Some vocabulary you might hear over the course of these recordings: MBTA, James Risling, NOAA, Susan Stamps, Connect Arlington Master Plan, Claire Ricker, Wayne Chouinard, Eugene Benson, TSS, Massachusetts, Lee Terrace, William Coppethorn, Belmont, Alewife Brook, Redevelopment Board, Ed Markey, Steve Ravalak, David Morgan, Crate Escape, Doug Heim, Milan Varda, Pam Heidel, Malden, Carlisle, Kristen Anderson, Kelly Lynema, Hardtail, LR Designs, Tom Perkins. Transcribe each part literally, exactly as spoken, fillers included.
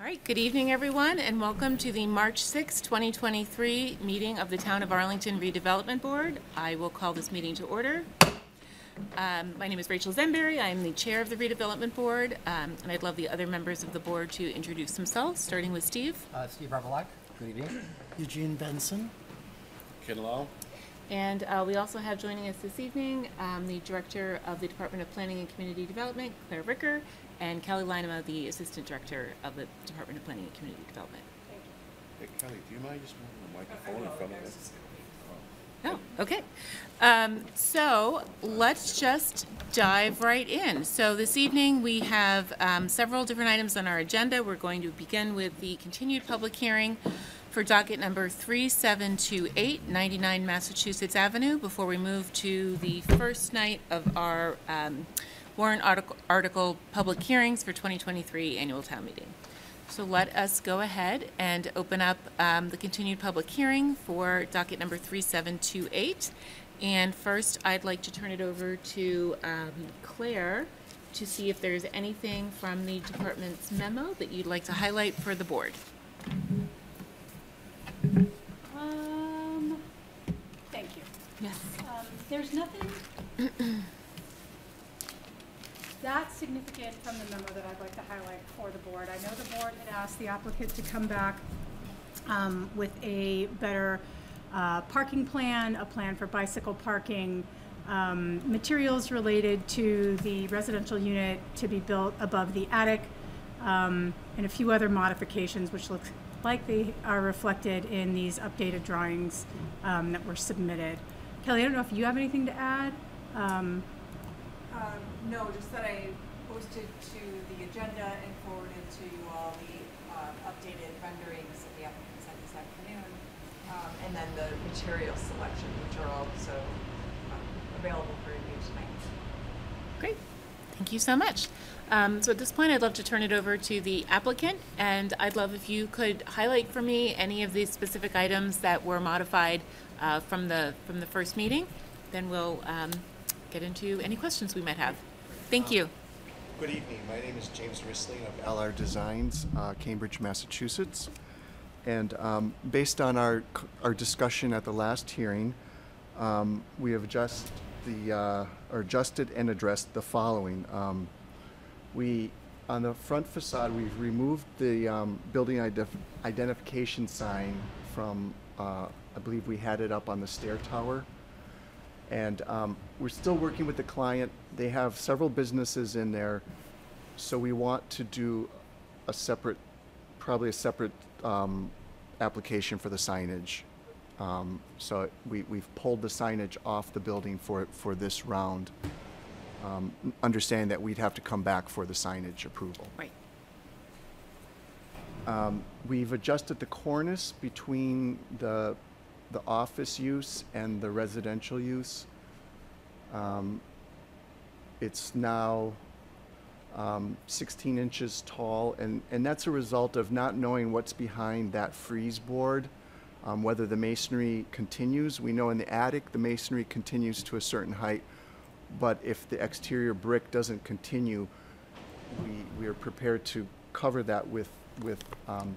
All right, good evening everyone, and welcome to the March sixth, twenty twenty-three meeting of the Town of Arlington Redevelopment Board. I will call this meeting to order. Um, my name is Rachel Zenberry. I am the chair of the Redevelopment Board, um, and I'd love the other members of the board to introduce themselves, starting with Steve. Uh, Steve Ravalak. Good evening. Eugene Benson. Kid Lowe. And uh, we also have joining us this evening um, the director of the Department of Planning and Community Development, Claire Ricker, and Kelly Lynema, the assistant director of the Department of Planning and Community Development. Thank you. Hey, Kelly, do you mind just moving the microphone in front of us? Oh, okay. Um, so let's just dive right in. So this evening we have um, several different items on our agenda. We're going to begin with the continued public hearing for docket number three seven two eight, ninety-nine Massachusetts Avenue, before we move to the first night of our um, warrant article, article public hearings for twenty twenty-three annual town meeting. So let us go ahead and open up um, the continued public hearing for docket number three seven two eight. And first, I'd like to turn it over to um, Claire to see if there's anything from the department's memo that you'd like to highlight for the board. Um, thank you. Yes. Um, there's nothing that's significant from the memo that I'd like to highlight for the board. I know the board had asked the applicant to come back um, with a better uh, parking plan, a plan for bicycle parking, um, materials related to the residential unit to be built above the attic, um, and a few other modifications which looks like they are reflected in these updated drawings um, that were submitted. Kelly, I don't know if you have anything to add? Um, Um, no, just that I posted to the agenda and forwarded to you all the uh, updated renderings that the applicant sent this afternoon, um, and then the material selection, which are also um, available for review tonight. Great. Thank you so much. Um, so at this point, I'd love to turn it over to the applicant, and I'd love if you could highlight for me any of the specific items that were modified uh, from the from the first meeting. Then we'll um, get into any questions we might have. Thank you. Um, good evening. My name is James Risling of L R Designs, uh, Cambridge, Massachusetts. And um, based on our our discussion at the last hearing, um, we have adjust the uh, or adjusted and addressed the following. Um, we on the front facade we've removed the um, building ident identification sign from uh, I believe we had it up on the stair tower. And um, we're still working with the client. They have several businesses in there, so we want to do a separate, probably a separate um, application for the signage. Um, so we, we've pulled the signage off the building for, for this round, um, understanding that we'd have to come back for the signage approval. Right. Um, we've adjusted the cornice between the the office use and the residential use. Um, it's now um, sixteen inches tall, and, and that's a result of not knowing what's behind that freeze board, um, whether the masonry continues. We know in the attic, the masonry continues to a certain height, but if the exterior brick doesn't continue, we, we are prepared to cover that with, with, um,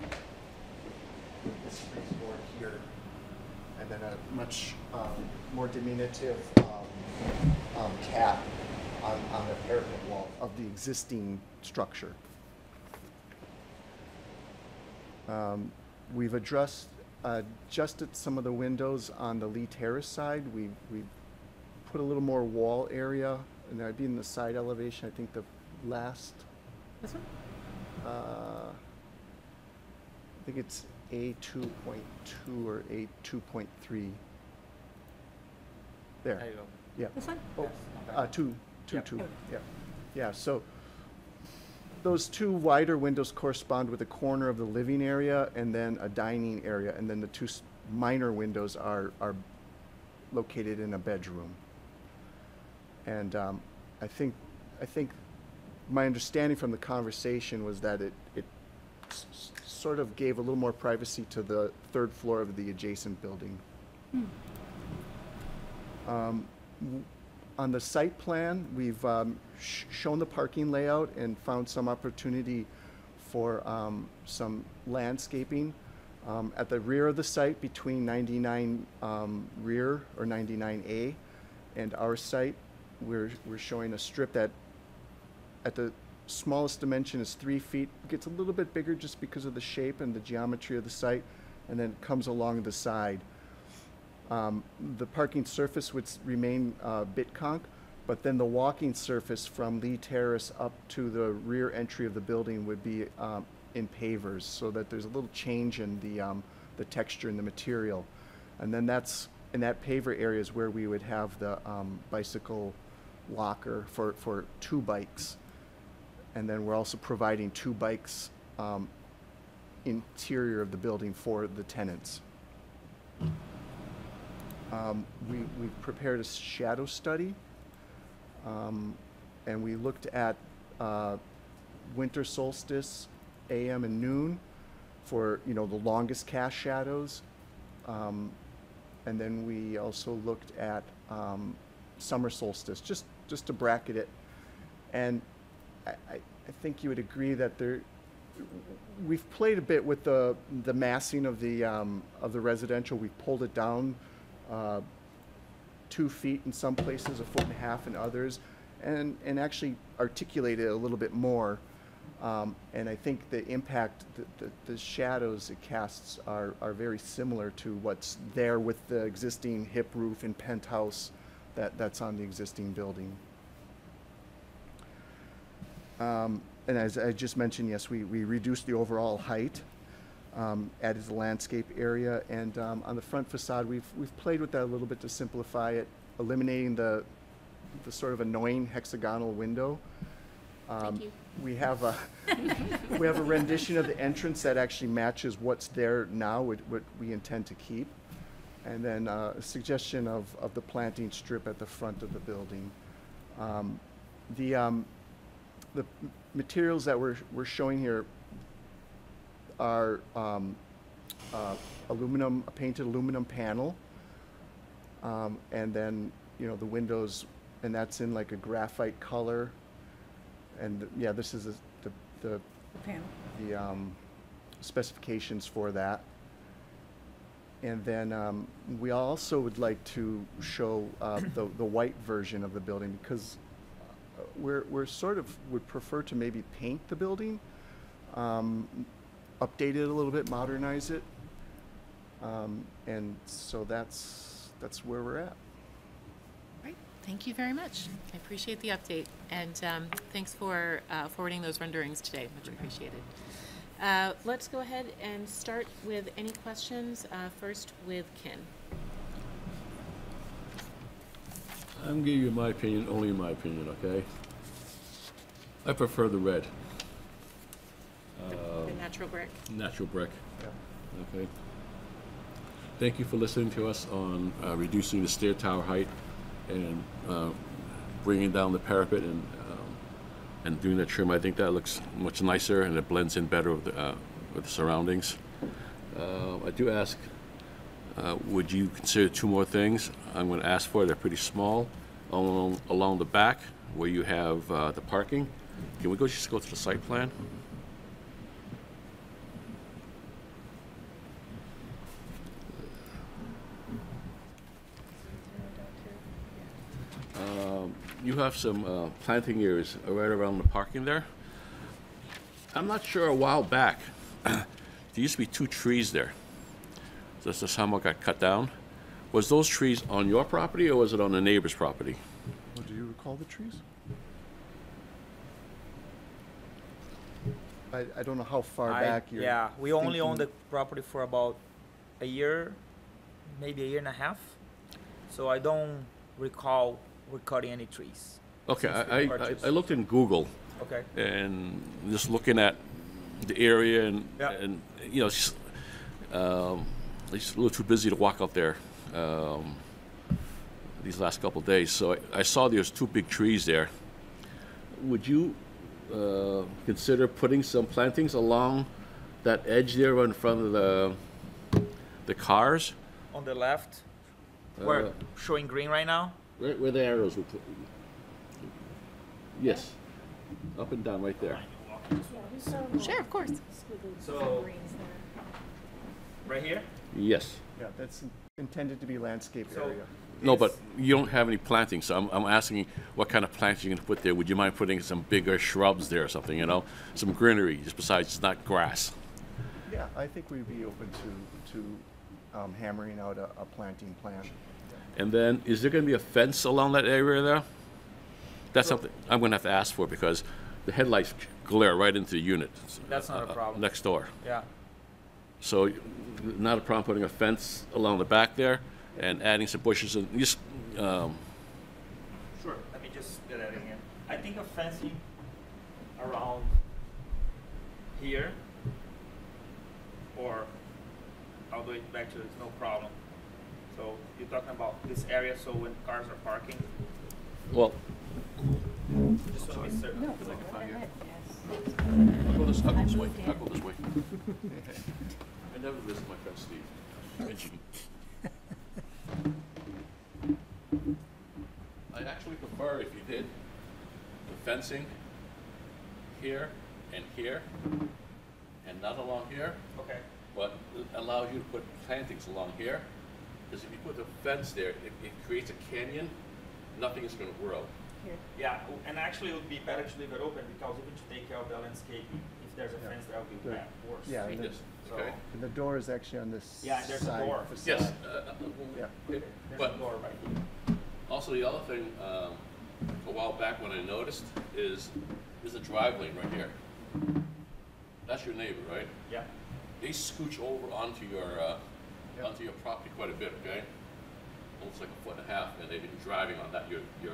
with this freeze board here, and then a much um, more diminutive um, um, cap on, on the parapet wall of the existing structure. Um, we've addressed, uh, adjusted some of the windows on the Lee Terrace side. We, we put a little more wall area, and that'd be in the side elevation, I think the last. This one? Uh, I think it's A two point two or A two point three. There. There you go. Yeah. This one? Oh, uh, two, two, yep. two. Yep. Yeah. Yeah, so those two wider windows correspond with a corner of the living area and then a dining area, and then the two minor windows are, are located in a bedroom. And um, I think, I think my understanding from the conversation was that it, it sort of gave a little more privacy to the third floor of the adjacent building. Mm. Um, on the site plan, we've um, sh shown the parking layout and found some opportunity for um, some landscaping um, at the rear of the site between ninety-nine um, rear or ninety-nine A and our site. We're, we're showing a strip that at the smallest dimension is three feet. It gets a little bit bigger just because of the shape and the geometry of the site, and then it comes along the side. Um, the parking surface would remain uh, BitConk, but then the walking surface from Lee Terrace up to the rear entry of the building would be um, in pavers, so that there's a little change in the, um, the texture and the material. And then that's in that paver area is where we would have the um, bicycle locker for, for two bikes. And then we're also providing two bikes um, interior of the building for the tenants. Um, we, we prepared a shadow study, um, and we looked at uh, winter solstice, A M and noon, for you know the longest cast shadows, um, and then we also looked at um, summer solstice, just just to bracket it. And I, I think you would agree that there, we've played a bit with the the massing of the um, of the residential. We've pulled it down Uh, two feet in some places, a foot and a half in others, and, and actually articulate it a little bit more. Um, and I think the impact, the, the, the shadows it casts are, are very similar to what's there with the existing hip roof and penthouse that, that's on the existing building. Um, and as I just mentioned, yes, we, we reduced the overall height. Um, added the landscape area, and um, on the front facade, we've we've played with that a little bit to simplify it, eliminating the the sort of annoying hexagonal window. Um, Thank you. We have a we have a rendition of the entrance that actually matches what's there now, what, what we intend to keep, and then uh, a suggestion of of the planting strip at the front of the building. Um, the um, the materials that we're we're showing here are um, uh, aluminum, a painted aluminum panel, um, and then you know the windows, and that's in like a graphite color, and th yeah, this is a, the the the, panel. the um, specifications for that. And then um, we also would like to show uh, the the white version of the building, because we're we're sort of would prefer to maybe paint the building. Um, update it a little bit, modernize it, um, and so that's that's where we're at. Right. Thank you very much. I appreciate the update, and um, thanks for uh, forwarding those renderings today. Much appreciated. Uh, let's go ahead and start with any questions. Uh, first, with Ken. I'm giving you my opinion, only my opinion. Okay. I prefer the red. The, the natural brick. Natural brick. Yeah. Okay. Thank you for listening to us on uh, reducing the stair tower height and uh, bringing down the parapet and um, and doing the trim. I think that looks much nicer and it blends in better with the, uh, with the surroundings. Uh, I do ask, uh, would you consider two more things? I'm going to ask for it. They're pretty small. Along along the back where you have uh, the parking. Can we go just go to the site plan? You have some uh, planting areas right around the parking there. I'm not sure, a while back, there used to be two trees there. That's just how much got cut down. Was those trees on your property or was it on the neighbor's property? Well, do you recall the trees? I, I don't know how far I, back you're Yeah, we thinking. Only owned the property for about a year, maybe a year and a half. So I don't recall we're cutting any trees. Okay, I, I, I looked in Google. Okay. And just looking at the area and, yep. and you know, it's just, um, just a little too busy to walk out there um, these last couple of days. So I, I saw there's two big trees there. Would you uh, consider putting some plantings along that edge there in front of the, the cars? On the left, uh, we're showing green right now. Right where the arrows were put. Yes. Up and down right there. Sure, of course. So, right here? Yes. Yeah, that's intended to be landscape so area. No, but you don't have any planting, so I'm, I'm asking what kind of plants you're going to put there. Would you mind putting some bigger shrubs there or something, you know? Some greenery, just besides it's not grass. Yeah, I think we'd be open to, to um, hammering out a, a planting plan. And then, is there going to be a fence along that area there? That's sure. something I'm going to have to ask for because the headlights glare right into the unit. That's uh, not a problem. Uh, next door. Yeah. So, not a problem putting a fence along the back there and adding some bushes and just. Um, sure. Let me just get that in here. I think a fencing around here or all the way back to it is no problem. So you're talking about this area, so when cars are parking. Well. Just so I'm certain, because I can find you. I'll go this, I'll go this way. I'll go this way. I never visit my friend Steve. I actually prefer if you did the fencing here and here, and not along here. Okay. But it allows you to put plantings along here, because if you put the fence there, it, it creates a canyon. Nothing is going to whirl. Here. Yeah, and actually it would be better to leave it open because if you take out the landscape, if there's a yeah. fence, that would be bad. Worse. Yeah, and the, so okay. and the door is actually on this side. Yeah, there's side a door. Facade. Yes. Uh, yeah. It, there's but a door right here. Also, the other thing um, a while back when I noticed is is a drive lane right here. That's your neighbor, right? Yeah. They scooch over onto your uh, yeah. onto your property quite a bit, okay? Almost like a foot and a half, and they've been driving on that your your.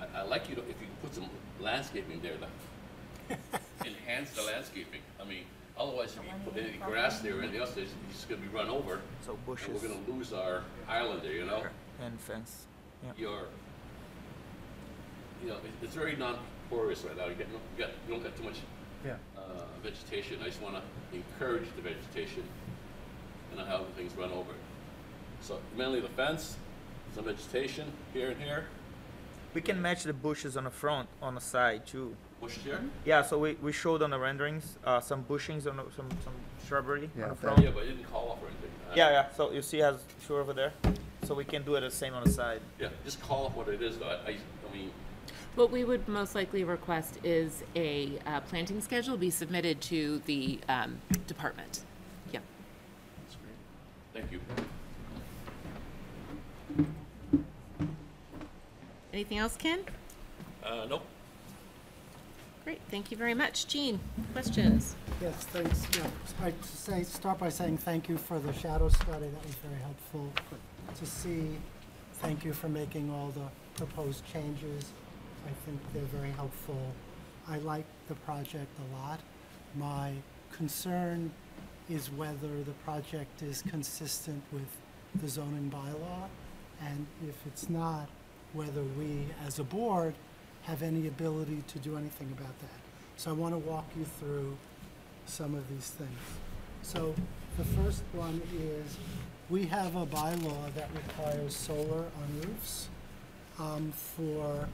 I, I like you to, if you put some landscaping there, that enhance the landscaping. I mean, otherwise if you put any grass there or anything else, it's just going to be run over. So bushes. And we're going to lose our island there, you know? And fence. Yep. Your, you know, it, it's very non-porous right now. You, get, you, get, you don't get too much yeah. uh, vegetation. I just want to encourage the vegetation and not have things run over. So mainly the fence, some vegetation here and here. We can match the bushes on the front, on the side too. Bushes here? Yeah, so we, we showed on the renderings uh, some bushings, on the, some, some shrubbery yeah, on the front. Yeah, but it didn't call off or anything. Uh, yeah, yeah, so you see how it's over there? So we can do it the same on the side. Yeah, just call off what it is though. I, I, I mean. What we would most likely request is a uh, planting schedule be submitted to the um, department. Yeah. That's great. Thank you. Anything else, Ken? Uh, nope. Great, thank you very much. Jean, questions? Yes, thanks. Yeah. I'd say, start by saying thank you for the shadow study. That was very helpful to see. Thank you for making all the proposed changes. I think they're very helpful. I like the project a lot. My concern is whether the project is consistent with the zoning bylaw, and if it's not, whether we, as a board, have any ability to do anything about that. So I want to walk you through some of these things. So the first one is we have a bylaw that requires solar on roofs um, for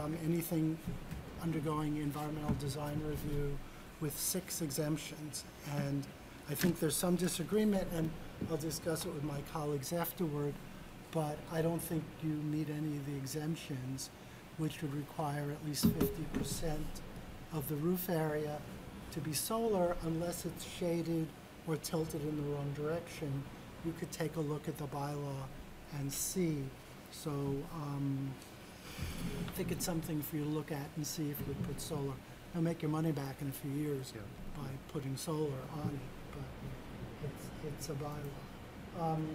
um, anything undergoing environmental design review with six exemptions. And I think there's some disagreement, and I'll discuss it with my colleagues afterward, but I don't think you meet any of the exemptions, which would require at least fifty percent of the roof area to be solar unless it's shaded or tilted in the wrong direction. You could take a look at the bylaw and see. So um, I think it's something for you to look at and see if you would put solar. You'll make your money back in a few years yeah. by putting solar on it, but it's, it's a bylaw. Um,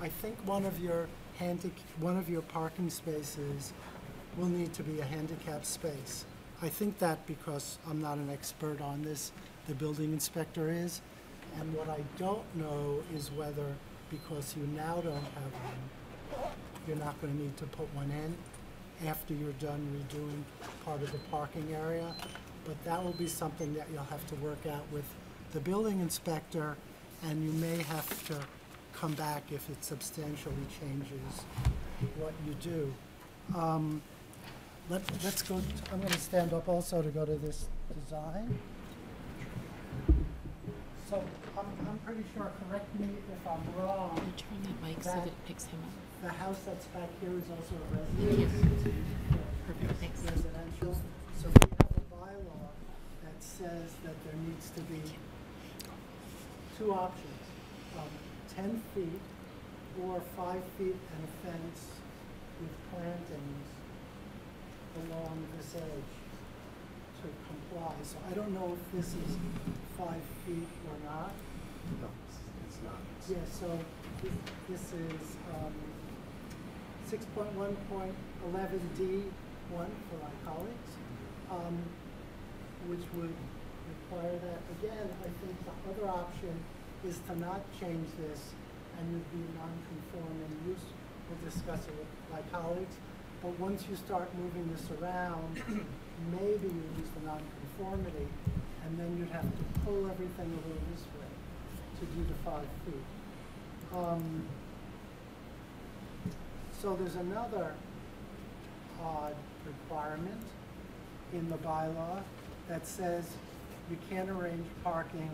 I think one of your handic one of your parking spaces will need to be a handicapped space. I think that because I'm not an expert on this, the building inspector is. And what I don't know is whether, because you now don't have one, you're not going to need to put one in after you're done redoing part of the parking area. But that will be something that you'll have to work out with the building inspector, and you may have to come back if it substantially changes what you do. Um, Let, let's go, to, I'm going to stand up also to go to this design. So I'm, I'm pretty sure, correct me if I'm wrong. Can you turn that mic that so that it picks him up? The house that's back here is also a residence. Yes. Perfect. Thanks. Residential. So we have a bylaw that says that there needs to be two options, um, ten feet or five feet and a fence with plantings along this edge to comply. So I don't know if this is five feet or not. No, it's not. Yeah, so this, this is um, six point one point eleven D one for my colleagues, um, which would require that. Again, I think the other option is to not change this and you'd be non-conforming use. We'll discuss it with my colleagues. But once you start moving this around, maybe you lose the nonconformity, and then you'd have to pull everything over this way to do the five feet. Um, so there's another odd requirement in the bylaw that says you can't arrange parking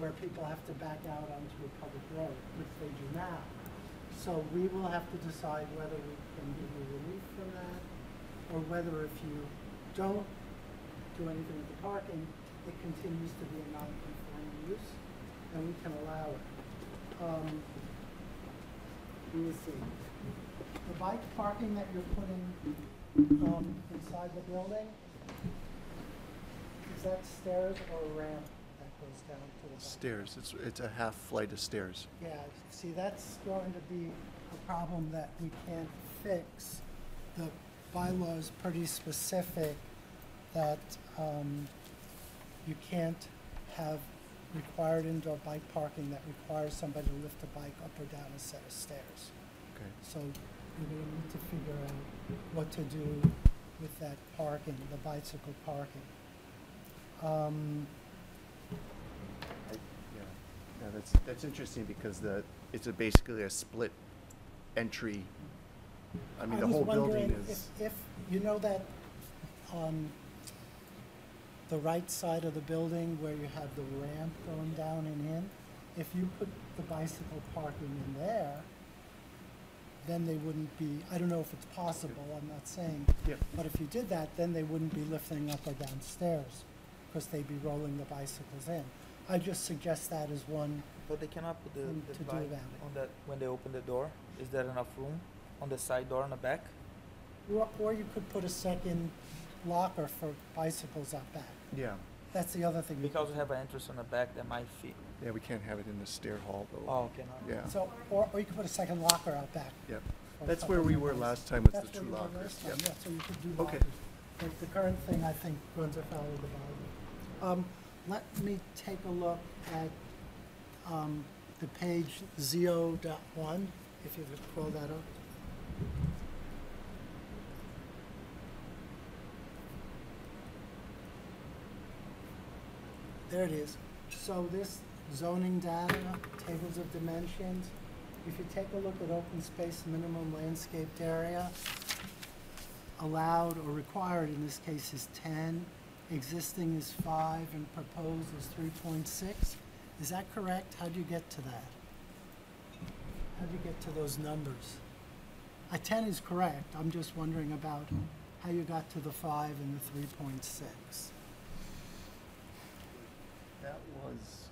where people have to back out onto a public road, which they do now. So we will have to decide whether we can give you relief from that, or whether if you don't do anything with the parking, it continues to be a non-conforming use, and we can allow it. Um, let me see. The bike parking that you're putting um, inside the building, is that stairs or a ramp? Goes down to the stairs. It's it's a half flight of stairs. Yeah. See, that's going to be a problem that we can't fix. The bylaw is pretty specific that um, you can't have required indoor bike parking that requires somebody to lift a bike up or down a set of stairs. Okay. So we're going to need to figure out what to do with that parking, the bicycle parking. Um, Yeah, that's that's interesting because the it's a basically a split entry. I mean, I the whole building is. If, if you know that, um, the right side of the building where you have the ramp going down and in, if you put the bicycle parking in there, then they wouldn't be. I don't know if it's possible. I'm not saying. Yeah. But if you did that, then they wouldn't be lifting up or downstairs, because they'd be rolling the bicycles in. I just suggest that as one. But they cannot put the, the to bike do on that when they open the door. Is there enough room on the side door on the back? Or, or you could put a second locker for bicycles up back. Yeah. That's the other thing. Because we have an entrance on the back that might fit. Yeah, we can't have it in the stair hall though. Oh, okay. No. Yeah. So, or, or you could put a second locker out back. Yep. That's where we were last time with That's the two we lockers. Yep. Yeah. So you could do okay. Lockers. The current thing I think runs afoul of the bylaw. Um, Let me take a look at um, the page zero point one, if you could pull that up. There it is. So this zoning data, tables of dimensions, if you take a look at open space minimum landscaped area, allowed or required in this case is ten. Existing is five and proposed is three point six. Is that correct? How do you get to that? How do you get to those numbers? A ten is correct. I'm just wondering about how you got to the five and the three point six. That was.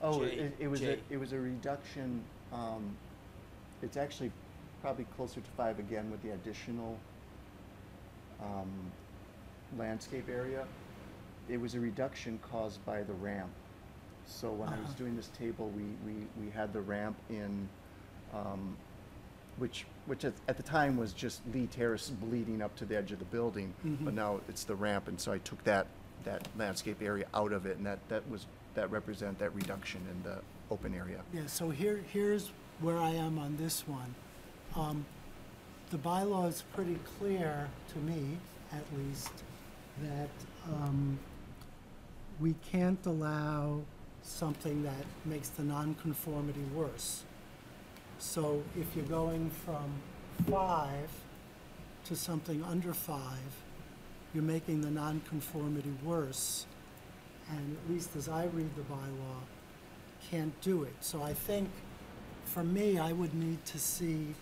Oh, J, it, it was J. a it was a reduction. Um, it's actually probably closer to five again with the additional. Um, landscape area. It was a reduction caused by the ramp. So when uh-huh. I was doing this table, we, we, we had the ramp in, um, which which at, at the time was just Lee Terrace bleeding up to the edge of the building, mm-hmm. but now it's the ramp, and so I took that that landscape area out of it, and that that was that represent that reduction in the open area. Yeah. So here here's where I am on this one. Um, The bylaw is pretty clear, to me at least, that um, we can't allow something that makes the nonconformity worse. So if you're going from five to something under five, you're making the nonconformity worse, and at least as I read the bylaw, can't do it. So I think, for me, I would need to see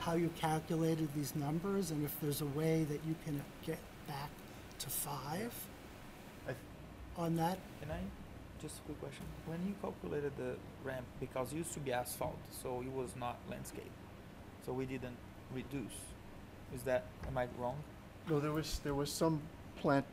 how you calculated these numbers and if there's a way that you can get back to five I on that. Can I? Just a quick question. When you calculated the ramp, because it used to be asphalt, so it was not landscape, so we didn't reduce. Is that, am I wrong? No, there was there was some plant,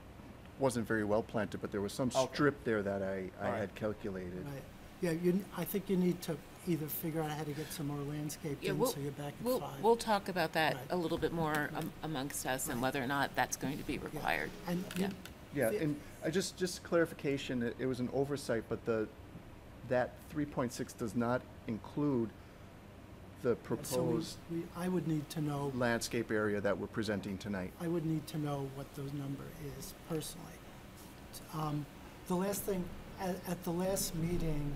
wasn't very well planted, but there was some okay. strip there that I, I right. had calculated. Right. Yeah, you, I think you need to either figure out how to get some more landscape yeah, in we'll, so you're back at we'll, five. We'll talk about that right. a little bit more right. um, amongst us right. and whether or not that's going to be required. Yeah. And yeah. You, yeah, and I just just clarification. It, it was an oversight, but the that three point six does not include the proposed. So we, we, I would need to know landscape area that we're presenting tonight. I would need to know what the number is personally. Um, the last thing at, at the last meeting,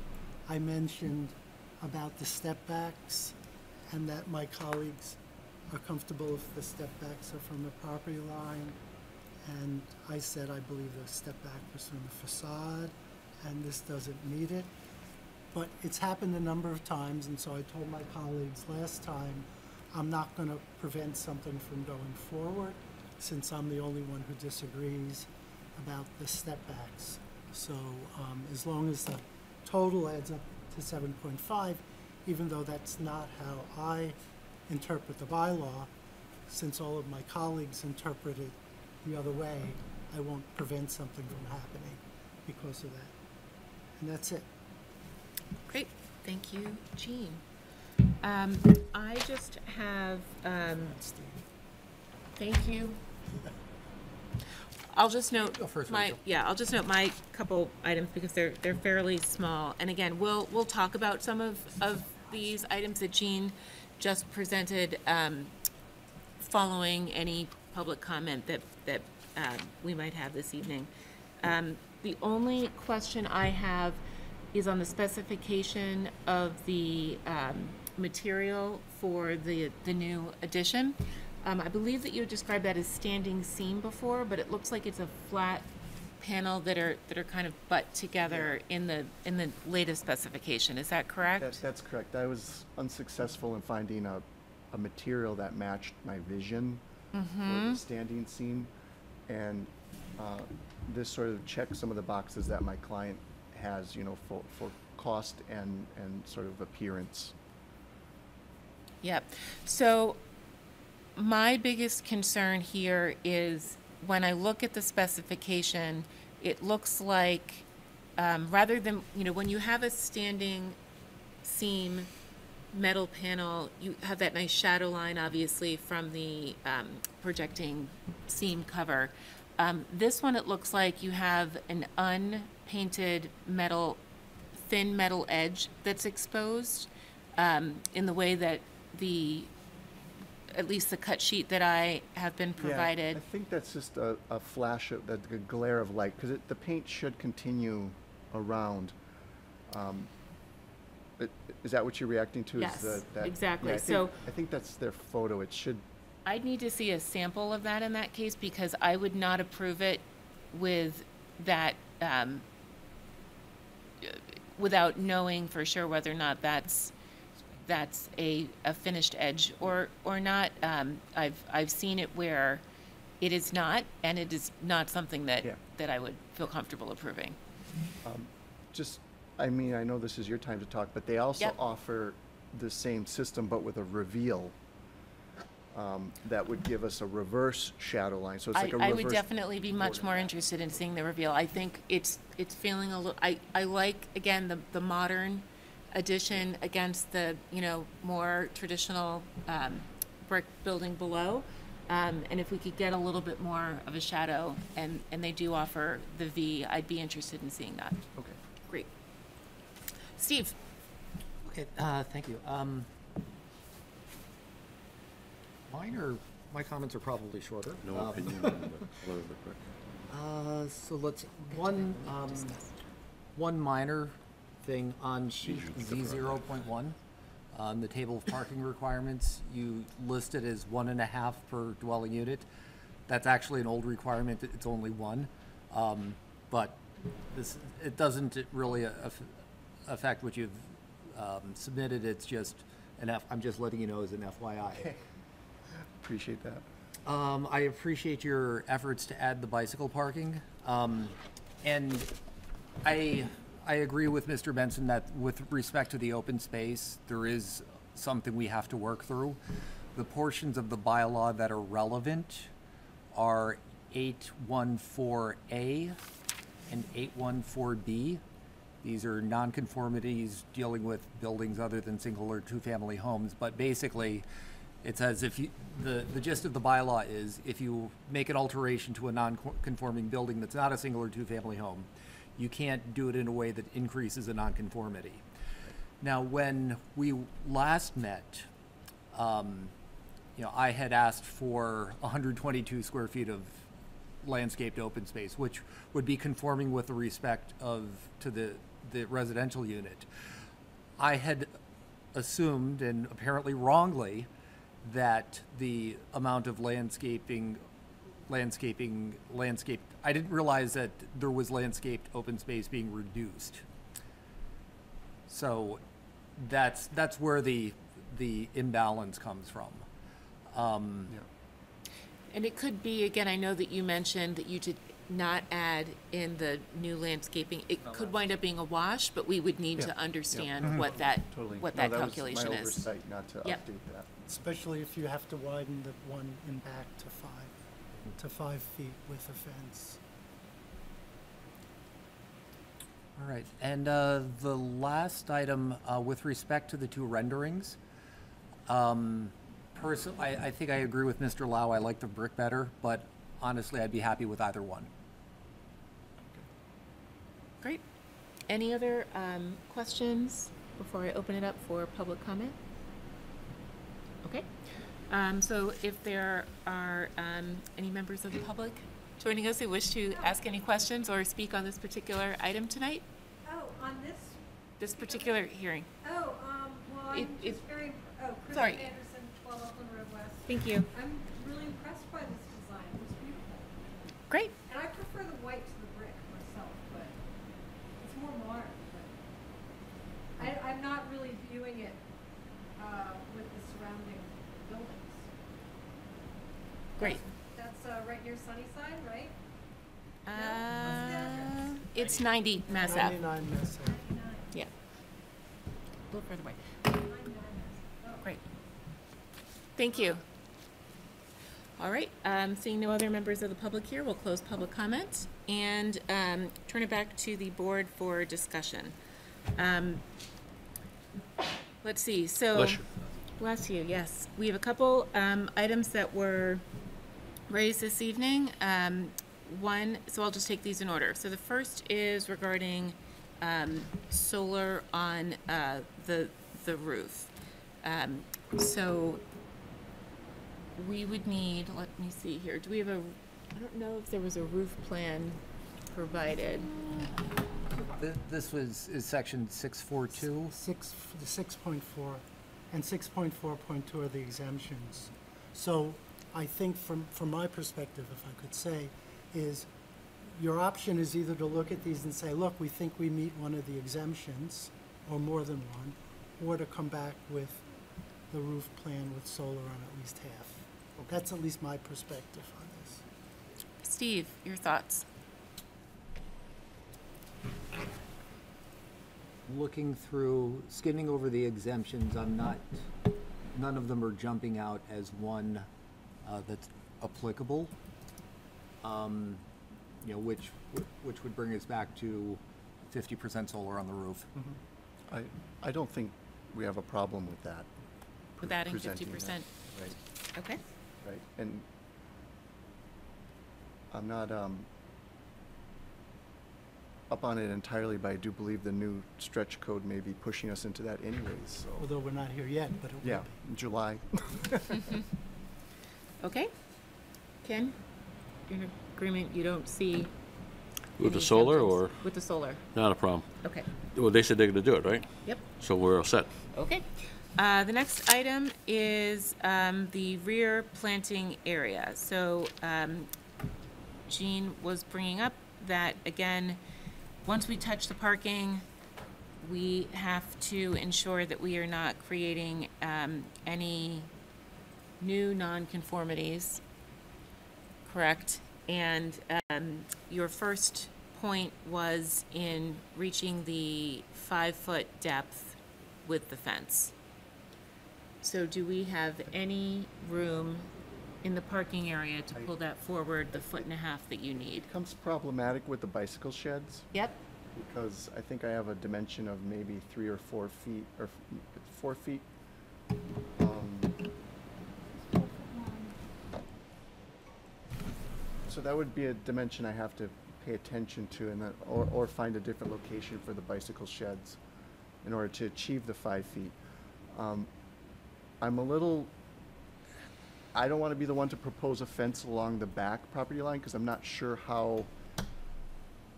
I mentioned about the step backs, and that my colleagues are comfortable if the step backs are from the property line. And I said, I believe the step back was from the facade, and this doesn't meet it. But it's happened a number of times, and so I told my colleagues last time, I'm not going to prevent something from going forward, since I'm the only one who disagrees about the step backs. So um, as long as the total adds up to seven point five, even though that's not how I interpret the bylaw, since all of my colleagues interpret it the other way, I won't prevent something from happening because of that. And that's it. Great. Thank you, Jean. Um, I just have, um, thank you. I'll just note my, yeah, I'll just note my couple items because they're, they're fairly small. And again, we'll, we'll talk about some of, of these items that Jean just presented um, following any public comment that, that um, we might have this evening. Um, the only question I have is on the specification of the um, material for the, the new addition. Um, I believe that you described that as standing seam before, but it looks like it's a flat panel that are that are kind of butt together yeah. in the in the latest specification. Is that correct? That, that's correct. I was unsuccessful in finding a, a material that matched my vision. Mm-hmm. Or the standing seam, and uh, this sort of checks some of the boxes that my client has, you know, for, for cost and, and sort of appearance. Yep. So my biggest concern here is when I look at the specification, it looks like um, rather than, you know, when you have a standing seam metal panel, you have that nice shadow line obviously from the um, projecting seam cover. Um, this one, it looks like you have an unpainted metal, thin metal edge that's exposed um, in the way that the, at least the cut sheet that I have been provided. Yeah, I think that's just a, a flash of, a glare of light, because the paint should continue around. Um, It, is that what you're reacting to? Yes, is the, that, exactly. Yeah, I think, so I think that's their photo. It should. I'd need to see a sample of that in that case, because I would not approve it with that um, without knowing for sure whether or not that's that's a, a finished edge or or not. Um, I've I've seen it where it is not, and it is not something that yeah. that I would feel comfortable approving. Um, just. I mean, I know this is your time to talk, but they also yep. offer the same system, but with a reveal um, that would give us a reverse shadow line. So it's I, like a I reverse would definitely be much more interested in seeing the reveal. I think it's it's feeling a little. I I like again the the modern addition against the you know more traditional um, brick building below, um, and if we could get a little bit more of a shadow, and and they do offer the V, I'd be interested in seeing that. Okay. Steve. Okay, uh, thank you. Um, mine are, my comments are probably shorter. No um, opinion. A little bit quick. Uh, so let's, one, um, one minor thing on sheet Z zero point one. On the table of parking requirements, you list it as one and a half per dwelling unit. That's actually an old requirement. It's only one, um, but this it doesn't really aff affect what you've um, submitted. It's just an F. I'm just letting you know as an F Y I. Okay. Appreciate that. Um, I appreciate your efforts to add the bicycle parking, um, and I I agree with Mister Benson that with respect to the open space, there is something we have to work through. The portions of the bylaw that are relevant are eight one four A and eight one four B. These are nonconformities dealing with buildings other than single or two-family homes. But basically, it says if you, the the gist of the bylaw is if you make an alteration to a non-conforming building that's not a single or two-family home, you can't do it in a way that increases a nonconformity. Now, when we last met, um, you know, I had asked for one hundred twenty-two square feet of landscaped open space, which would be conforming with the respect of to the, the residential unit. I had assumed, and apparently wrongly, that the amount of landscaping, landscaping, landscape, I didn't realize that there was landscaped open space being reduced. So that's, that's where the, the imbalance comes from. Um, yeah. And it could be, again, I know that you mentioned that you did not add in the new landscaping. It no, could wind up being a wash, but we would need yeah. to understand yeah. what that totally. what no, that, that calculation was my is. Oversight not to yep. update that. Especially if you have to widen the one in back to five mm-hmm. to five feet with a fence. All right, and uh, the last item uh, with respect to the two renderings. Um, Personally, I, I think I agree with Mister Lau. I like the brick better, but honestly, I'd be happy with either one. Great. Any other um, questions before I open it up for public comment? Okay. Um, so if there are um, any members of the public joining us who wish to ask any questions or speak on this particular item tonight? Oh, on this? This particular hearing. Oh, um, well, I'm it, just it, very, oh, Kristen sorry. Anderson. Thank you. I'm really impressed by this design. It was beautiful. Great. And I prefer the white to the brick myself, but it's more modern. But I, I'm not really viewing it uh, with the surrounding buildings. Great. That's, that's uh, right near Sunnyside, right? Uh, no? What's the it's ninety Mass Ave. ninety-nine Mass Ave. Yeah. A little further away. Oh. Great. Thank you. All right, um, seeing no other members of the public here, we'll close public comments and um, turn it back to the board for discussion. Um, let's see, so, bless you. bless you, yes. We have a couple um, items that were raised this evening. Um, one, so I'll just take these in order. So the first is regarding um, solar on uh, the, the roof. Um, so, we would need, let me see here, do we have a, I don't know if there was a roof plan provided. The, this was is section six forty-two? Six, six point four and six point four point two are the exemptions. So I think from, from my perspective, if I could say, is your option is either to look at these and say, look, we think we meet one of the exemptions or more than one, or to come back with the roof plan with solar on at least half. That's at least my perspective on this. Steve, your thoughts? Looking through, skimming over the exemptions, I'm not, none of them are jumping out as one uh, that's applicable, um, you know, which, which would bring us back to fifty percent solar on the roof. Mm-hmm. I, I don't think we have a problem with that. With adding fifty percent. That. Right. Okay. Right, and I'm not um, up on it entirely, but I do believe the new stretch code may be pushing us into that anyways. So. Although we're not here yet, but it yeah, will be. Yeah, in July. Okay. Ken, you're in agreement, you don't see... With the solar or? With the solar. Not a problem. Okay. Well, they said they're going to do it, right? Yep. So we're all set. Okay. Uh, the next item is um, the rear planting area. So um, Jean was bringing up that, again, once we touch the parking, we have to ensure that we are not creating um, any new nonconformities, correct? And um, your first point was in reaching the five foot depth with the fence. So do we have any room in the parking area to pull that forward the foot and a half that you need? It becomes problematic with the bicycle sheds. Yep. Because I think I have a dimension of maybe three or four feet, or four feet. Um, so that would be a dimension I have to pay attention to, and that, or, or find a different location for the bicycle sheds in order to achieve the five feet. Um, I'm a little, I don't want to be the one to propose a fence along the back property line, because I'm not sure how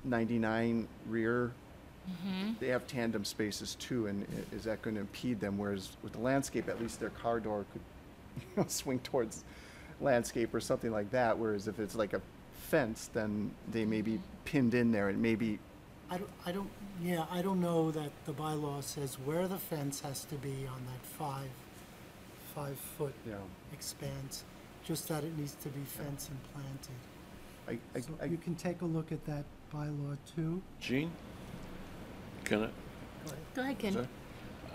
ninety-nine rear, mm-hmm. they have tandem spaces too, and is that going to impede them? Whereas with the landscape, at least their car door could, you know, swing towards landscape or something like that. Whereas if it's like a fence, then they may be pinned in there, and maybe I don't, I don't, yeah, I don't know that the bylaw says where the fence has to be on that five, five foot yeah. expanse. Just that it needs to be fenced and planted. I, I, so I, you can take a look at that bylaw too. Jean, can I? Go ahead, Ken.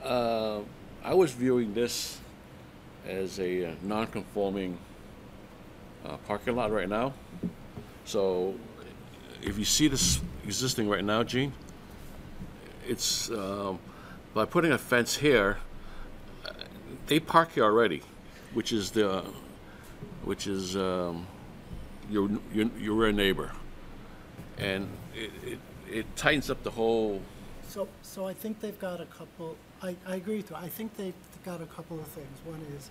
Uh, I was viewing this as a uh, non-conforming uh, parking lot right now. So, if you see this existing right now, Jean, it's um, by putting a fence here, uh, they park here already, which is the, which is um, your, your your rear neighbor. And it, it, it tightens up the whole. So, so I think they've got a couple, I, I agree with you. I think they've got a couple of things. One is,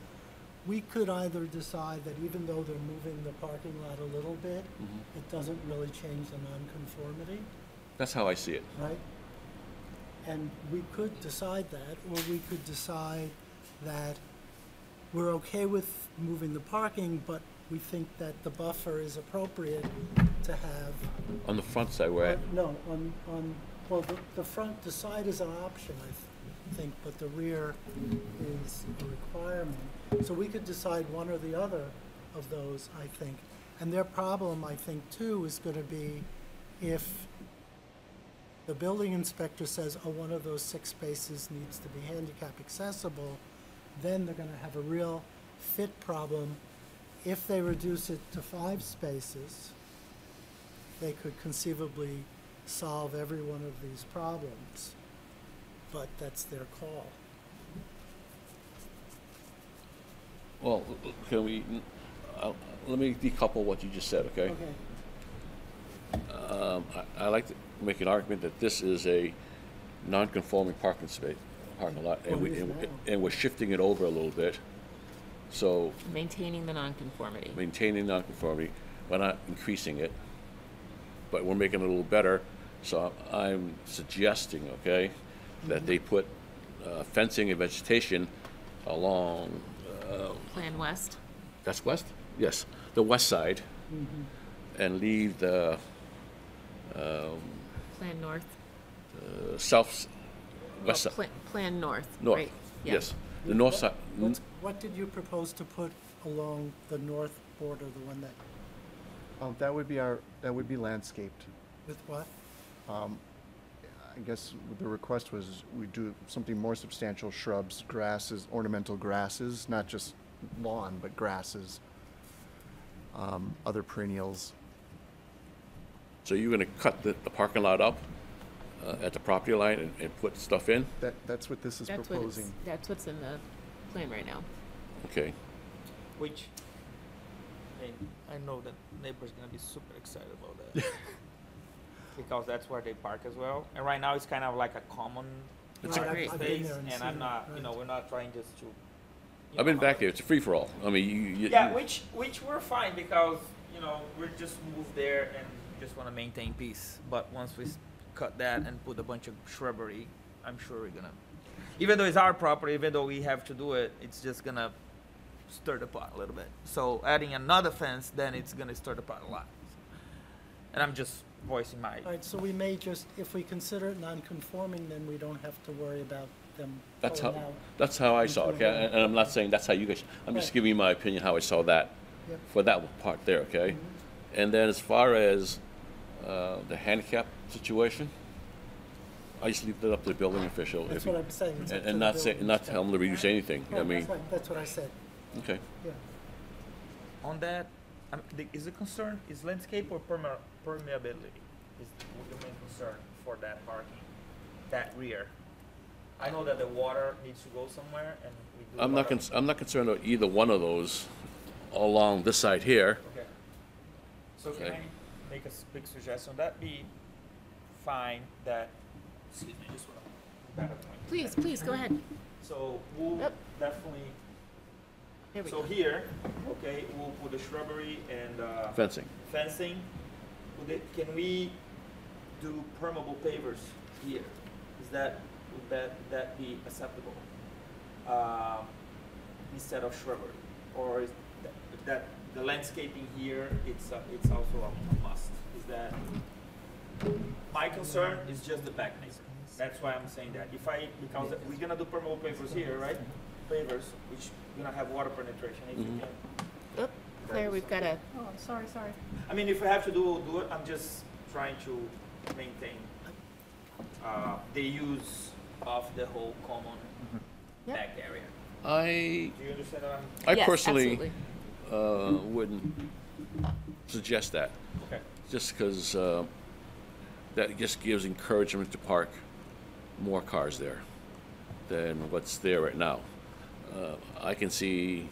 we could either decide that even though they're moving the parking lot a little bit, mm-hmm. it doesn't really change the nonconformity. That's how I see it. Right? And we could decide that, or we could decide that we're okay with moving the parking, but we think that the buffer is appropriate to have. On the front side, where? Uh, no, on, on, well, the, the front, the side is an option, I think, but the rear is a requirement. So we could decide one or the other of those, I think. And their problem, I think, too, is going to be if the building inspector says, oh, one of those six spaces needs to be handicap accessible, then they're going to have a real fit problem. If they reduce it to five spaces, they could conceivably solve every one of these problems, but that's their call. Well, can we, uh, let me decouple what you just said, okay? Okay. Um, I, I like to make an argument that this is a non-conforming parking space, parking lot, and, we, and, and we're shifting it over a little bit, so. Maintaining the non-conformity. Maintaining non-conformity. We're not increasing it, but we're making it a little better. So I'm suggesting, okay, mm-hmm. that they put uh, fencing and vegetation along Uh, Plan West. That's West? Yes, the west side, mm-hmm. and leave the um, Plan North. Uh, south, west well, side. Pl plan North. North. Right. Yeah. Yes, the north side. What, what did you propose to put along the north border? The one that. Um, that would be our. That would be landscaped. With what? Um, I guess the request was we do something more substantial, shrubs, grasses, ornamental grasses, not just lawn, but grasses, um, other perennials. So you're going to cut the, the parking lot up uh, at the property line and, and put stuff in? That, that's what this is that's proposing. What that's what's in the plan right now. Okay. Which I, I know that neighbors are going to be super excited about that. Because that's where they park as well, and right now it's kind of like a common right. space, and, and I'm not, you know, we're not trying just to. I've been back there; it's a free for all. I mean, you, you, yeah, you. which which we're fine because you know we just moved there and just want to maintain peace. But once we cut that and put a bunch of shrubbery, I'm sure we're gonna even though it's our property, even though we have to do it, it's just gonna stir the pot a little bit. So adding another fence, then it's gonna stir the pot a lot. And I'm just voicing my. All right, so we may just, if we consider it non-conforming, then we don't have to worry about them. That's how. Out that's how I saw it. Okay? And, and I'm not saying that's how you guys. I'm right. just giving you my opinion how I saw that, yep. for that part there. Okay, mm-hmm. And then as far as uh, the handicap situation, I just leave that up to the building official. That's if what you, I'm saying. It's and and not say, not tell them to reduce anything. Right. I mean, that's, right. that's what I said. Okay. Yeah. On that, I mean, the, is the concern is landscape or perma permeability? Is the main concern for that parking, that rear? I know that the water needs to go somewhere, and we do. I'm not. I'm not concerned about either one of those, along this side here. Okay. So okay. can I make a big suggestion? That be fine. That. Excuse me, just one. Please, please go ahead. So we'll yep. definitely. Here we so go. Here, okay, we'll put the shrubbery and uh, fencing. Fencing. Can we do permeable pavers here? Is that would that that be acceptable uh, instead of shrubbery, or is that, that the landscaping here? It's a, it's also a must. Is that? My concern is just the back neighbor. That's why I'm saying that. If I, because we're gonna do permeable pavers here, right? Pavers, which we're gonna have water penetration. If mm-hmm. you can. Oop, Claire, we've got a. Oh, I'm sorry, sorry. I mean, if we have to do, we'll do it. I'm just trying to maintain uh, the use of the whole common mm-hmm. back yep. area. I. Do you understand what I'm? I yes, personally uh, wouldn't suggest that. Okay. Just because. Uh, That just gives encouragement to park more cars there than what's there right now. Uh, I can see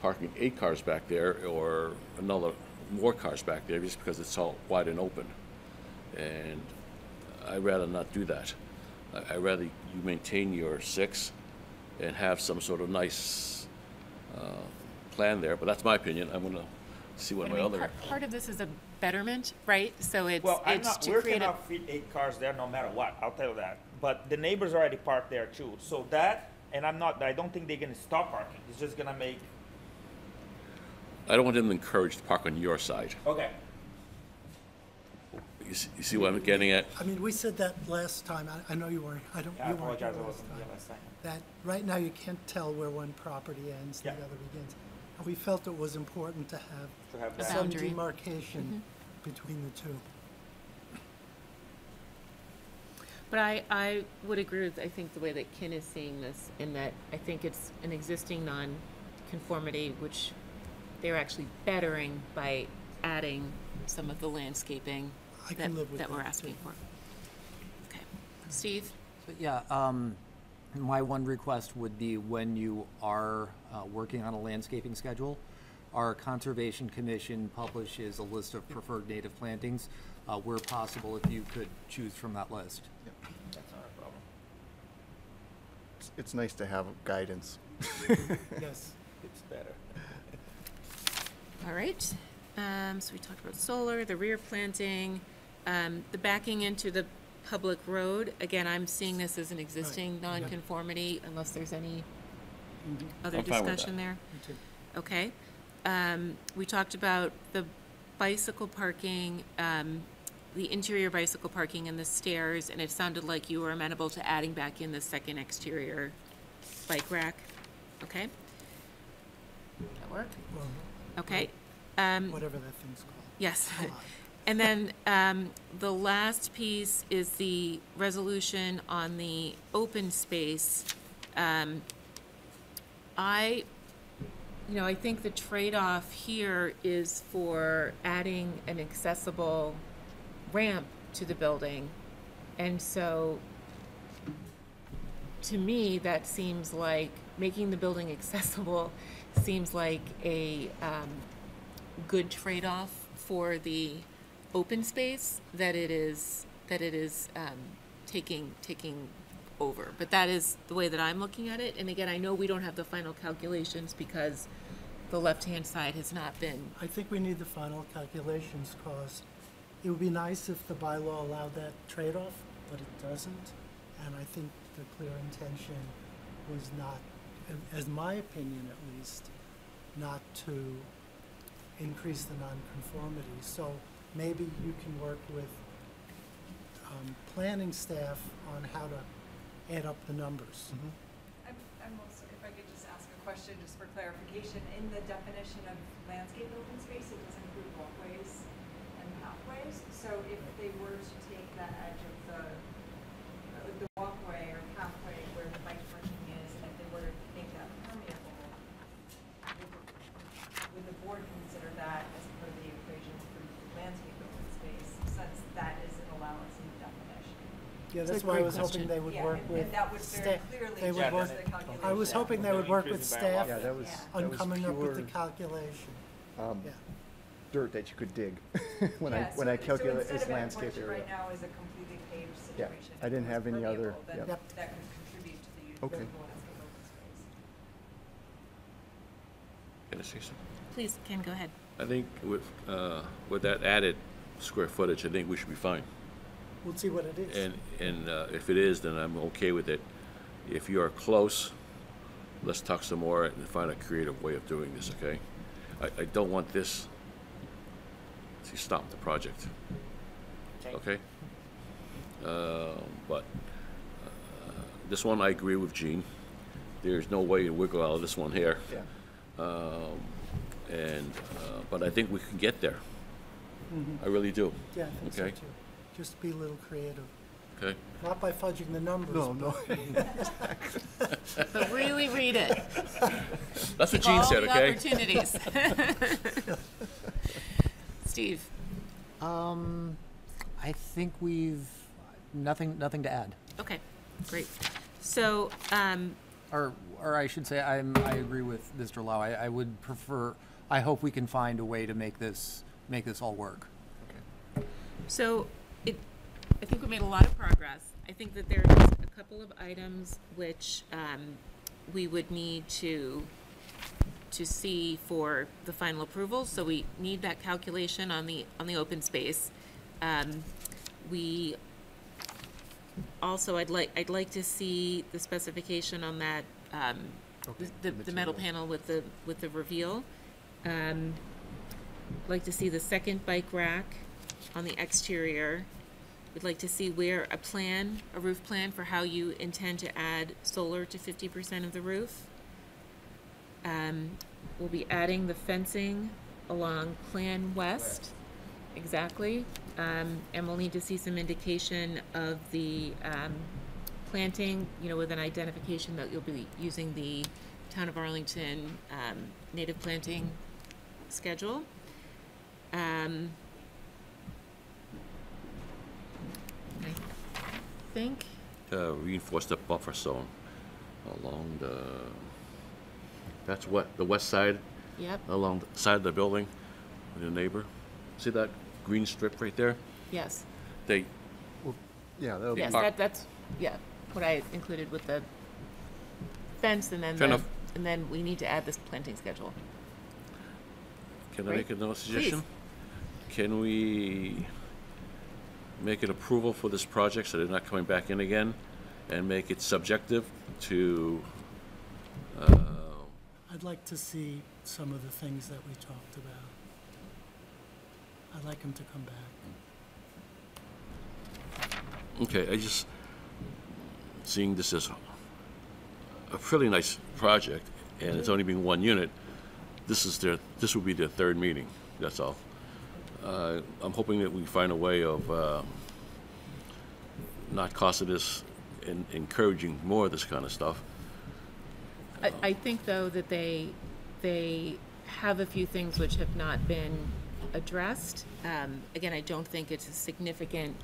parking eight cars back there or another more cars back there just because it's all wide and open. And I'd rather not do that. I'd rather you maintain your six and have some sort of nice uh, plan there. But that's my opinion. I'm going to see what I my mean, other... Part, part of this is a... betterment, right? So it's, well, it's not, to we're create cannot a fit eight cars there no matter what, I'll tell you that. But the neighbors already parked there too. So that, and I'm not, I don't think they're gonna stop parking. It's just gonna make. I don't want them encouraged to park on your side. Okay. You see, you see what I'm getting at? I mean, we said that last time. I, I know you weren't, I don't, yeah, you I weren't apologize, I wasn't here last time. That right now you can't tell where one property ends and yeah. the other begins. We felt it was important to have, to have that. some boundary. demarcation mm-hmm. between the two. But I, I would agree with, I think, the way that Ken is seeing this, in that I think it's an existing non-conformity, which they're actually bettering by adding some of the landscaping I that, that, that we're asking too. for. Okay. Steve? But yeah. Um, My one request would be when you are uh, working on a landscaping schedule, our Conservation Commission publishes a list of preferred native plantings. Uh, where possible, if you could choose from that list. Yep. That's not a problem. It's, it's nice to have guidance. Yes, it's better. All right. Um, so we talked about solar, the rear planting, um, the backing into the public road. Again, I'm seeing this as an existing right. non-conformity unless there's any mm-hmm. other I'm discussion there. Okay. Um, we talked about the bicycle parking, um, the interior bicycle parking and the stairs, and it sounded like you were amenable to adding back in the second exterior bike rack. Okay. That work? Well, okay. Um, whatever that thing's called. Yes. And then um, the last piece is the resolution on the open space. Um, I, you know, I think the trade-off here is for adding an accessible ramp to the building. And so to me, that seems like making the building accessible seems like a um, good trade-off for the open space that it is that it is um, taking taking over, but that is the way that I'm looking at it. And again, I know we don't have the final calculations because the left-hand side has not been. I think we need the final calculations because it would be nice if the bylaw allowed that trade-off, but it doesn't. And I think the clear intention was not, as my opinion at least, not to increase the nonconformity. So maybe you can work with um, planning staff on how to add up the numbers. Mm-hmm. I'm, I'm also, if I could just ask a question just for clarification. In the definition of landscape open space, it does include walkways and pathways. So if they were to take that edge of the, the walkway or pathway where the bike parking is, and if they were to make that permeable, would the board consider that as part of the equation for landscape open space, since that is an allowance in the definition? Yeah, that's why I was hoping they would work with staff. I was hoping they would work with staff on coming up with the calculation. Um, yeah. Dirt that you could dig when yeah, I when so I calculate so this landscape area. Right now is a completely paved situation. Yeah, I didn't have any other. Then yep. That could contribute to the usable landscape open space. Please, Ken, go ahead. I think with uh, with that added square footage, I think we should be fine. We'll see what it is. And and uh, if it is, then I'm okay with it. If you are close, let's talk some more and find a creative way of doing this. Okay, I, I don't want this. To stop the project, okay? Uh, but uh, this one I agree with Gene. There's no way to wiggle out of this one here. Yeah. Um, and uh, but I think we can get there. Mm-hmm. I really do. Yeah. I think okay. So too. Just be a little creative. Okay. Not by fudging the numbers. No, no. But really read it. That's what Keep Gene all said. The okay. Opportunities. Steve, um, I think we've nothing nothing to add. Okay, great. So, um, or or I should say, I'm I agree with Mister Lowe. I, I would prefer. I hope we can find a way to make this make this all work. Okay. So, it. I think we made a lot of progress. I think that there's a couple of items which um, we would need to. to see for the final approval. So we need that calculation on the on the open space. Um, we also, I'd like I'd like to see the specification on that um, okay. the, the, the metal panel with the with the reveal. Um, I'd like to see the second bike rack on the exterior. We'd like to see where a plan, a roof plan for how you intend to add solar to fifty percent of the roof. Um, we'll be adding the fencing along Plan West, exactly, um, and we'll need to see some indication of the um, planting, you know, with an identification that you'll be using the Town of Arlington um, native planting schedule. Um, I think uh, reinforce the buffer zone along the. That's what the west side, yep. Along the side of the building, with the neighbor. See that green strip right there? Yes. They. Well, yeah, that'll yes, be. Yes, that, that's yeah. What I included with the fence, and then the, and then we need to add this planting schedule. Can right? I make another suggestion? Please. Can we make an approval for this project so they're not coming back in again, and make it subjective to? Uh, I'd like to see some of the things that we talked about. I'd like him to come back. Okay, I just seeing this as a fairly nice project, and it's only been one unit. This is their. This will be their third meeting. That's all. Uh, I'm hoping that we find a way of um, not costing this and encouraging more of this kind of stuff. I, I think, though, that they they have a few things which have not been addressed. Um, again, I don't think it's a significant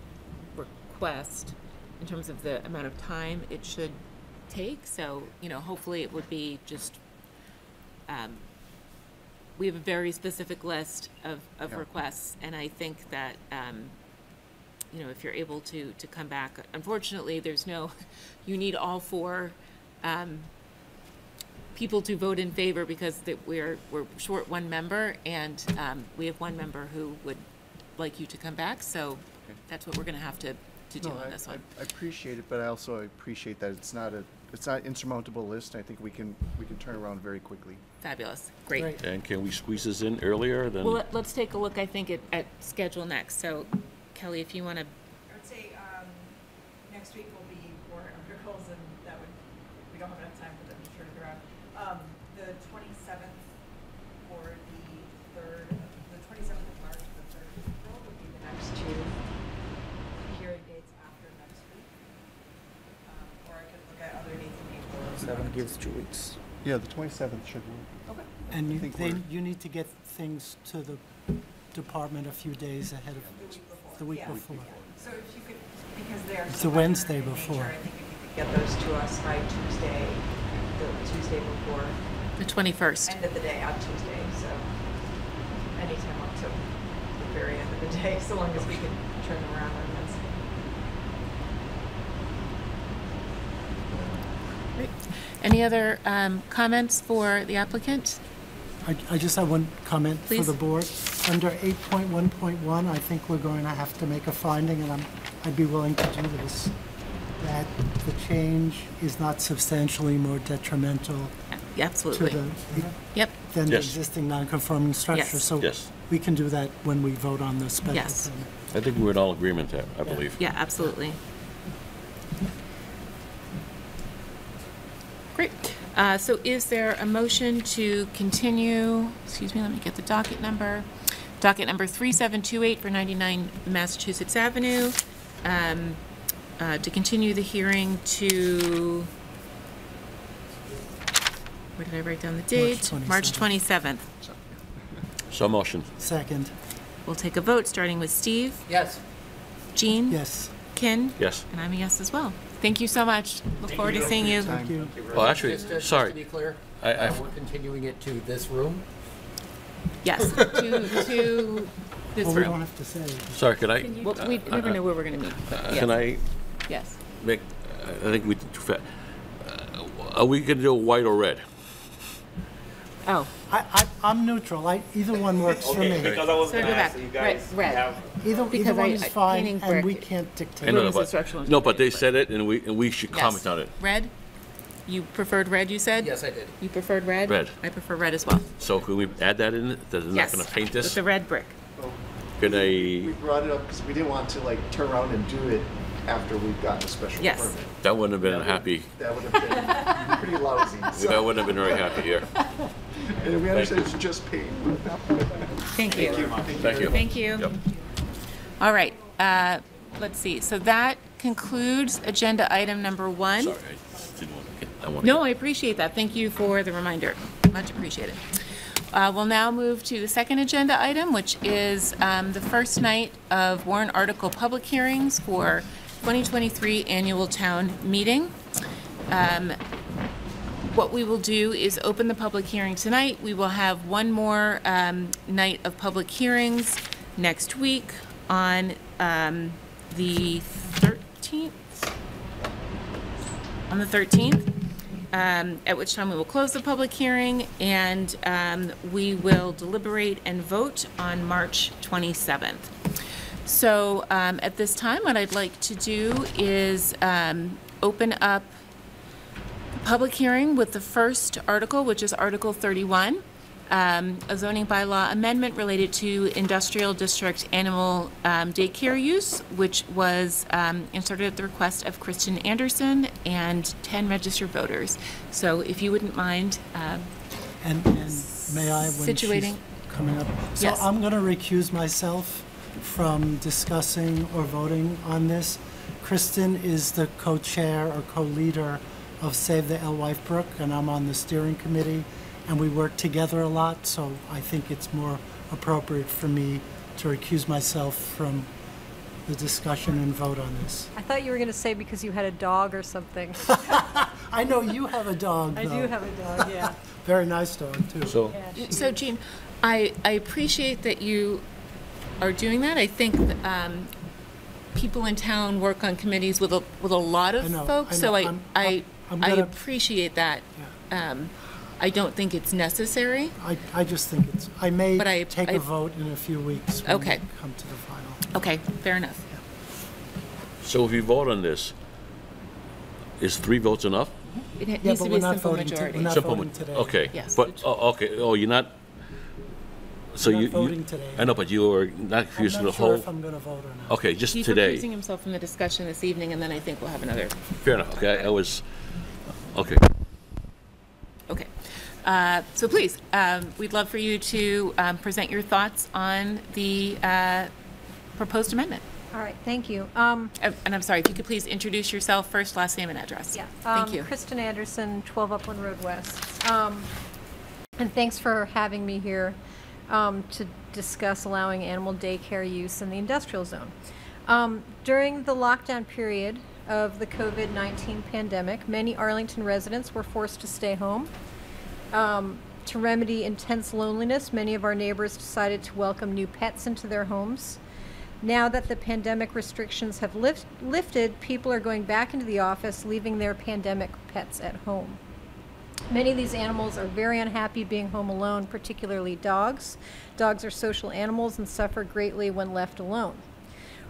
request in terms of the amount of time it should take. So, you know, hopefully it would be just, um, we have a very specific list of, of yeah. requests. And I think that, um, you know, if you're able to, to come back, unfortunately, there's no, you need all four um, people to vote in favor because that we're we're short one member, and um, we have one member who would like you to come back. So okay. That's what we're going to have to to do no, on I, this one. I, I appreciate it, but I also appreciate that it's not a it's not an insurmountable list. I think we can we can turn around very quickly. Fabulous, great. Right. And can we squeeze this in earlier? Then well, let, let's take a look. I think at, at schedule next. So, Kelly, if you want to, I would say um, next week will be warrant articles, and that would we don't have enough time for them to turn it around. Um, the twenty-seventh or the third, the twenty-seventh of March, to the third of April would be the next two hearing dates after next week, um, or I could look at other dates in April. Seven gives two weeks. Yeah, the twenty-seventh should work. Okay. And you think you need to get things to the department a few days ahead of the week before. The week yeah. before. Yeah. So if you could, because they're it's the Wednesday before. Nature, I think if you could get those to us by Tuesday, the Tuesday before. The twenty-first. End of the day on Tuesday, so anytime up to the very end of the day, so long as we can turn them around on Wednesday. Great. Any other um, comments for the applicant? I, I just have one comment Please. for the board. Under eight point one point one, I think we're going to have to make a finding, and I'm, I'd be willing to do this, that the change is not substantially more detrimental Absolutely. To the, the, yep. than yes. the existing non-conforming structure. Yes. So yes. we can do that when we vote on the special yes. permit. I think we're in all agreement there, I yeah. believe. Yeah, absolutely. Great. Uh, so is there a motion to continue, excuse me, let me get the docket number. Docket number three seven two eight for ninety-nine Massachusetts Avenue. Um, Uh, to continue the hearing to, where did I write down the date? March twenty-seventh. March twenty-seventh. So motion. Second. We'll take a vote starting with Steve. Yes. Jean. Yes. Ken. Yes. And I'm a yes as well. Thank you so much. Look Thank forward you. to seeing you. Thank you. Thank you. Well, actually, just to, sorry. Just to be clear, I, I, uh, we're continuing it to this room? Yes, to, to this well, room. We don't have to say. Sorry, could I? Can you, well, we uh, never uh, know where we're going to meet. Uh, yes. Can I? Yes. Make, I think we did too fast. Uh, are we going to do white or red? Oh, I, I, I'm neutral. I, either one works okay, for me. Because I was so ask, so you guys red. red. Either, either one I, is fine, and brick. we can't dictate. No, no, but, no, but they said it, and we and we should yes. comment on it. Red. You preferred red, you said? Yes, I did. You preferred red. Red. I prefer red as well. So can we add that in? That is yes. not going to paint this. With the red brick. Oh. Can I? We brought it up because we didn't want to like turn around and do it after we've gotten a special yes. permit. That wouldn't have been that happy. Would, that would have been pretty lousy. So. That wouldn't have been very happy here. And we understand it's just pain. Thank you. Thank you. Thank you. Thank you. Yep. All right. Uh, let's see. So that concludes agenda item number one. Sorry, I just didn't want to get that one. No, I appreciate that. Thank you for the reminder. Much appreciated. Uh, we'll now move to the second agenda item, which is um, the first night of warrant article public hearings for twenty twenty-three annual town meeting. Um, what we will do is open the public hearing tonight. We will have one more um, night of public hearings next week on um, the thirteenth. On the thirteenth, um, at which time we will close the public hearing, and um, we will deliberate and vote on March twenty-seventh. So um, at this time, what I'd like to do is um, open up the public hearing with the first article, which is Article thirty-one, um, a zoning bylaw amendment related to industrial district animal um, daycare use, which was um, inserted at the request of Kristen Anderson and ten registered voters. So if you wouldn't mind um, and, and may I, when situating. She's coming up. So yes. I'm going to recuse myself from discussing or voting on this. Kristen is the co-chair or co-leader of Save the Alewife Brook, and I'm on the steering committee, and we work together a lot, so I think it's more appropriate for me to recuse myself from the discussion and vote on this. I thought you were going to say because you had a dog or something. I know you have a dog, though. I do have a dog, yeah. Very nice dog, too. So, yeah, so Jean, I, I appreciate that you are doing that. I think that, um, people in town work on committees with a, with a lot of I know, folks, I know. so I I'm, I, I'm gonna, I appreciate that. Yeah. Um, I don't think it's necessary. I, I just think it's. I may but I, take I, a vote in a few weeks. When okay. We come to the final. Okay, fair enough. Yeah. So if you vote on this, is three votes enough? It needs yeah, to be a simple majority. To, simple majority. Okay. Yes. But oh, okay. Oh, you're not. So not you, voting you today. I know, but you are not confused in the sure whole. If I'm going to vote or not. Okay, just He's today. He's recusing himself from the discussion this evening, and then I think we'll have another. Fair enough. Okay, I was. Okay. Okay. Uh, so please, um, we'd love for you to um, present your thoughts on the uh, proposed amendment. All right, thank you. Um, and, and I'm sorry, if you could please introduce yourself first, last name and address. Yeah. Um, thank you. Kristen Anderson, twelve Upland Road West. Um, and thanks for having me here. Um, to discuss allowing animal daycare use in the industrial zone. Um, during the lockdown period of the COVID nineteen pandemic, many Arlington residents were forced to stay home. Um, to remedy intense loneliness, many of our neighbors decided to welcome new pets into their homes. Now that the pandemic restrictions have lift, lifted, people are going back into the office, leaving their pandemic pets at home. Many of these animals are very unhappy being home alone, particularly dogs. Dogs are social animals and suffer greatly when left alone.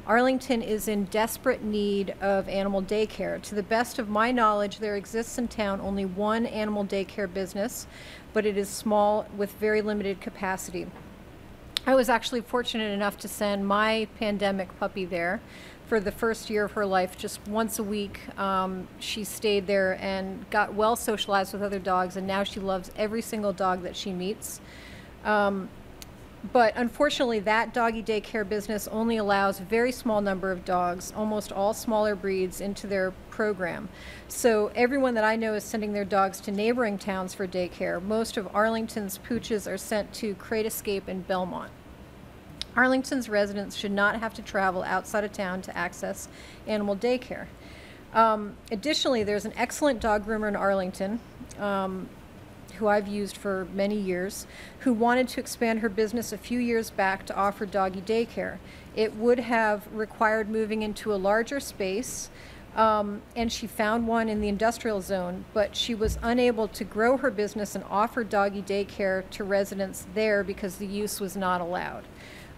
Arlington is in desperate need of animal daycare. To the best of my knowledge, there exists in town only one animal daycare business, but it is small with very limited capacity. I was actually fortunate enough to send my pandemic puppy there. For the first year of her life, just once a week, um, she stayed there and got well socialized with other dogs, and now she loves every single dog that she meets. Um, but unfortunately, that doggy daycare business only allows a very small number of dogs, almost all smaller breeds, into their program. So everyone that I know is sending their dogs to neighboring towns for daycare. Most of Arlington's pooches are sent to Crate Escape in Belmont. Arlington's residents should not have to travel outside of town to access animal daycare. Um, additionally, there's an excellent dog groomer in Arlington, um, who I've used for many years, who wanted to expand her business a few years back to offer doggy daycare. It would have required moving into a larger space, um, and she found one in the industrial zone, but she was unable to grow her business and offer doggy daycare to residents there because the use was not allowed.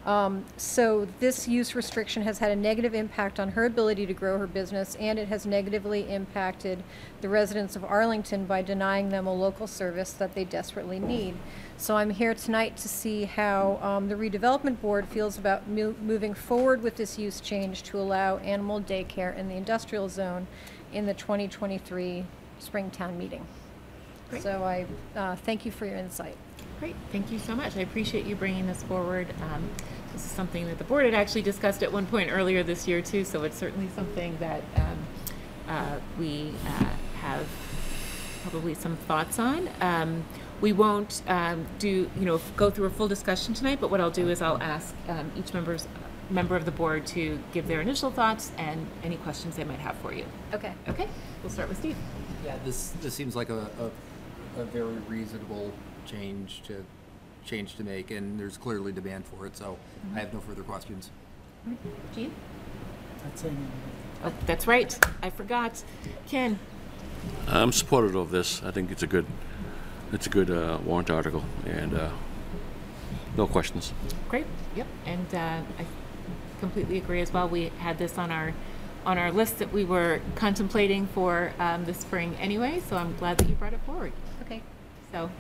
Um, so this use restriction has had a negative impact on her ability to grow her business, and it has negatively impacted the residents of Arlington by denying them a local service that they desperately need. So I'm here tonight to see how um, the redevelopment board feels about mo- moving forward with this use change to allow animal daycare in the industrial zone in the twenty twenty-three Springtown meeting. Great. So I uh, thank you for your insight. Great, thank you so much. I appreciate you bringing this forward. Um, this is something that the board had actually discussed at one point earlier this year too, so it's certainly something that um, uh, we uh, have probably some thoughts on. Um, we won't um, do, you know, go through a full discussion tonight, but what I'll do is I'll ask um, each member's, member of the board to give their initial thoughts and any questions they might have for you. Okay. Okay, we'll start with Steve. Yeah, this, this seems like a, a, a very reasonable change to change to make, and there's clearly demand for it, so mm-hmm. I have no further questions. Mm-hmm. Gene? That's it. Oh, that's right. I forgot. Ken? I'm supportive of this. I think it's a good it's a good uh, warrant article, and uh, no questions. Great. Yep, and uh, I completely agree as well. We had this on our on our list that we were contemplating for um, this spring anyway, so I'm glad that you brought it forward. Okay. So.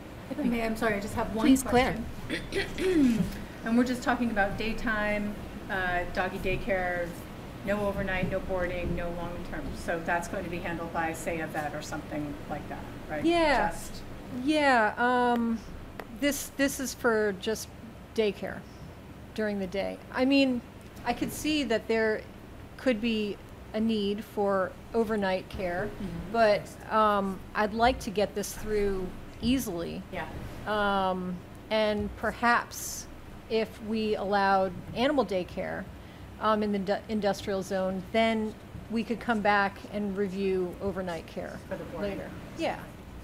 May, I'm sorry, I just have one Please, question. Please, Claire. And we're just talking about daytime, uh, doggy daycare, no overnight, no boarding, no long-term. So that's going to be handled by, say, a vet or something like that, right? Yeah. Just. Yeah. Um, this this is for just daycare during the day. I mean, I could see that there could be a need for overnight care, mm-hmm. but um, I'd like to get this through easily, yeah. Um, and perhaps if we allowed animal daycare um, in the d industrial zone, then we could come back and review overnight care later. Yeah,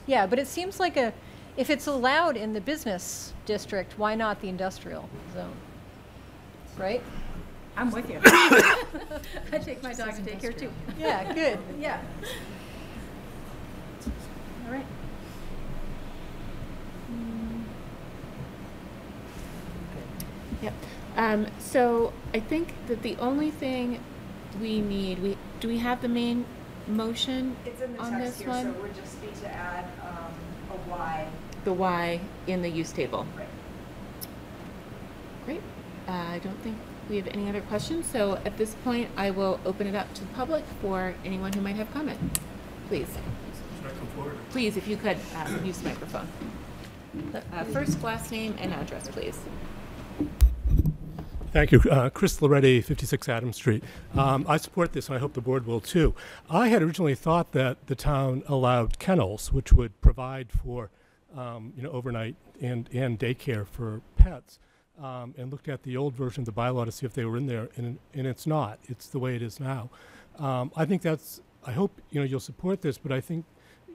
yeah. But it seems like a, if it's allowed in the business district, why not the industrial zone? Right? I'm with you. I take my dog to daycare too. Yeah, good. Yeah. All right. Yep. Um, so I think that the only thing we need? We do we have the main motion it's in the on text this here, one? So it would just be to add um, a why. The why in the use table. Right. Great. Uh, I don't think we have any other questions. So at this point, I will open it up to the public for anyone who might have comment. Please. Should I come forward? Please, if you could uh, use the microphone. Uh, first, last name, and address, please. Thank you. Uh, Chris Loretti, fifty-six Adams Street. Um, I support this, and I hope the board will too. I had originally thought that the town allowed kennels, which would provide for um, you know, overnight and, and daycare for pets, um, and looked at the old version of the bylaw to see if they were in there, and, and it's not. It's the way it is now. Um, I think that's, I hope you know, you'll support this, but I think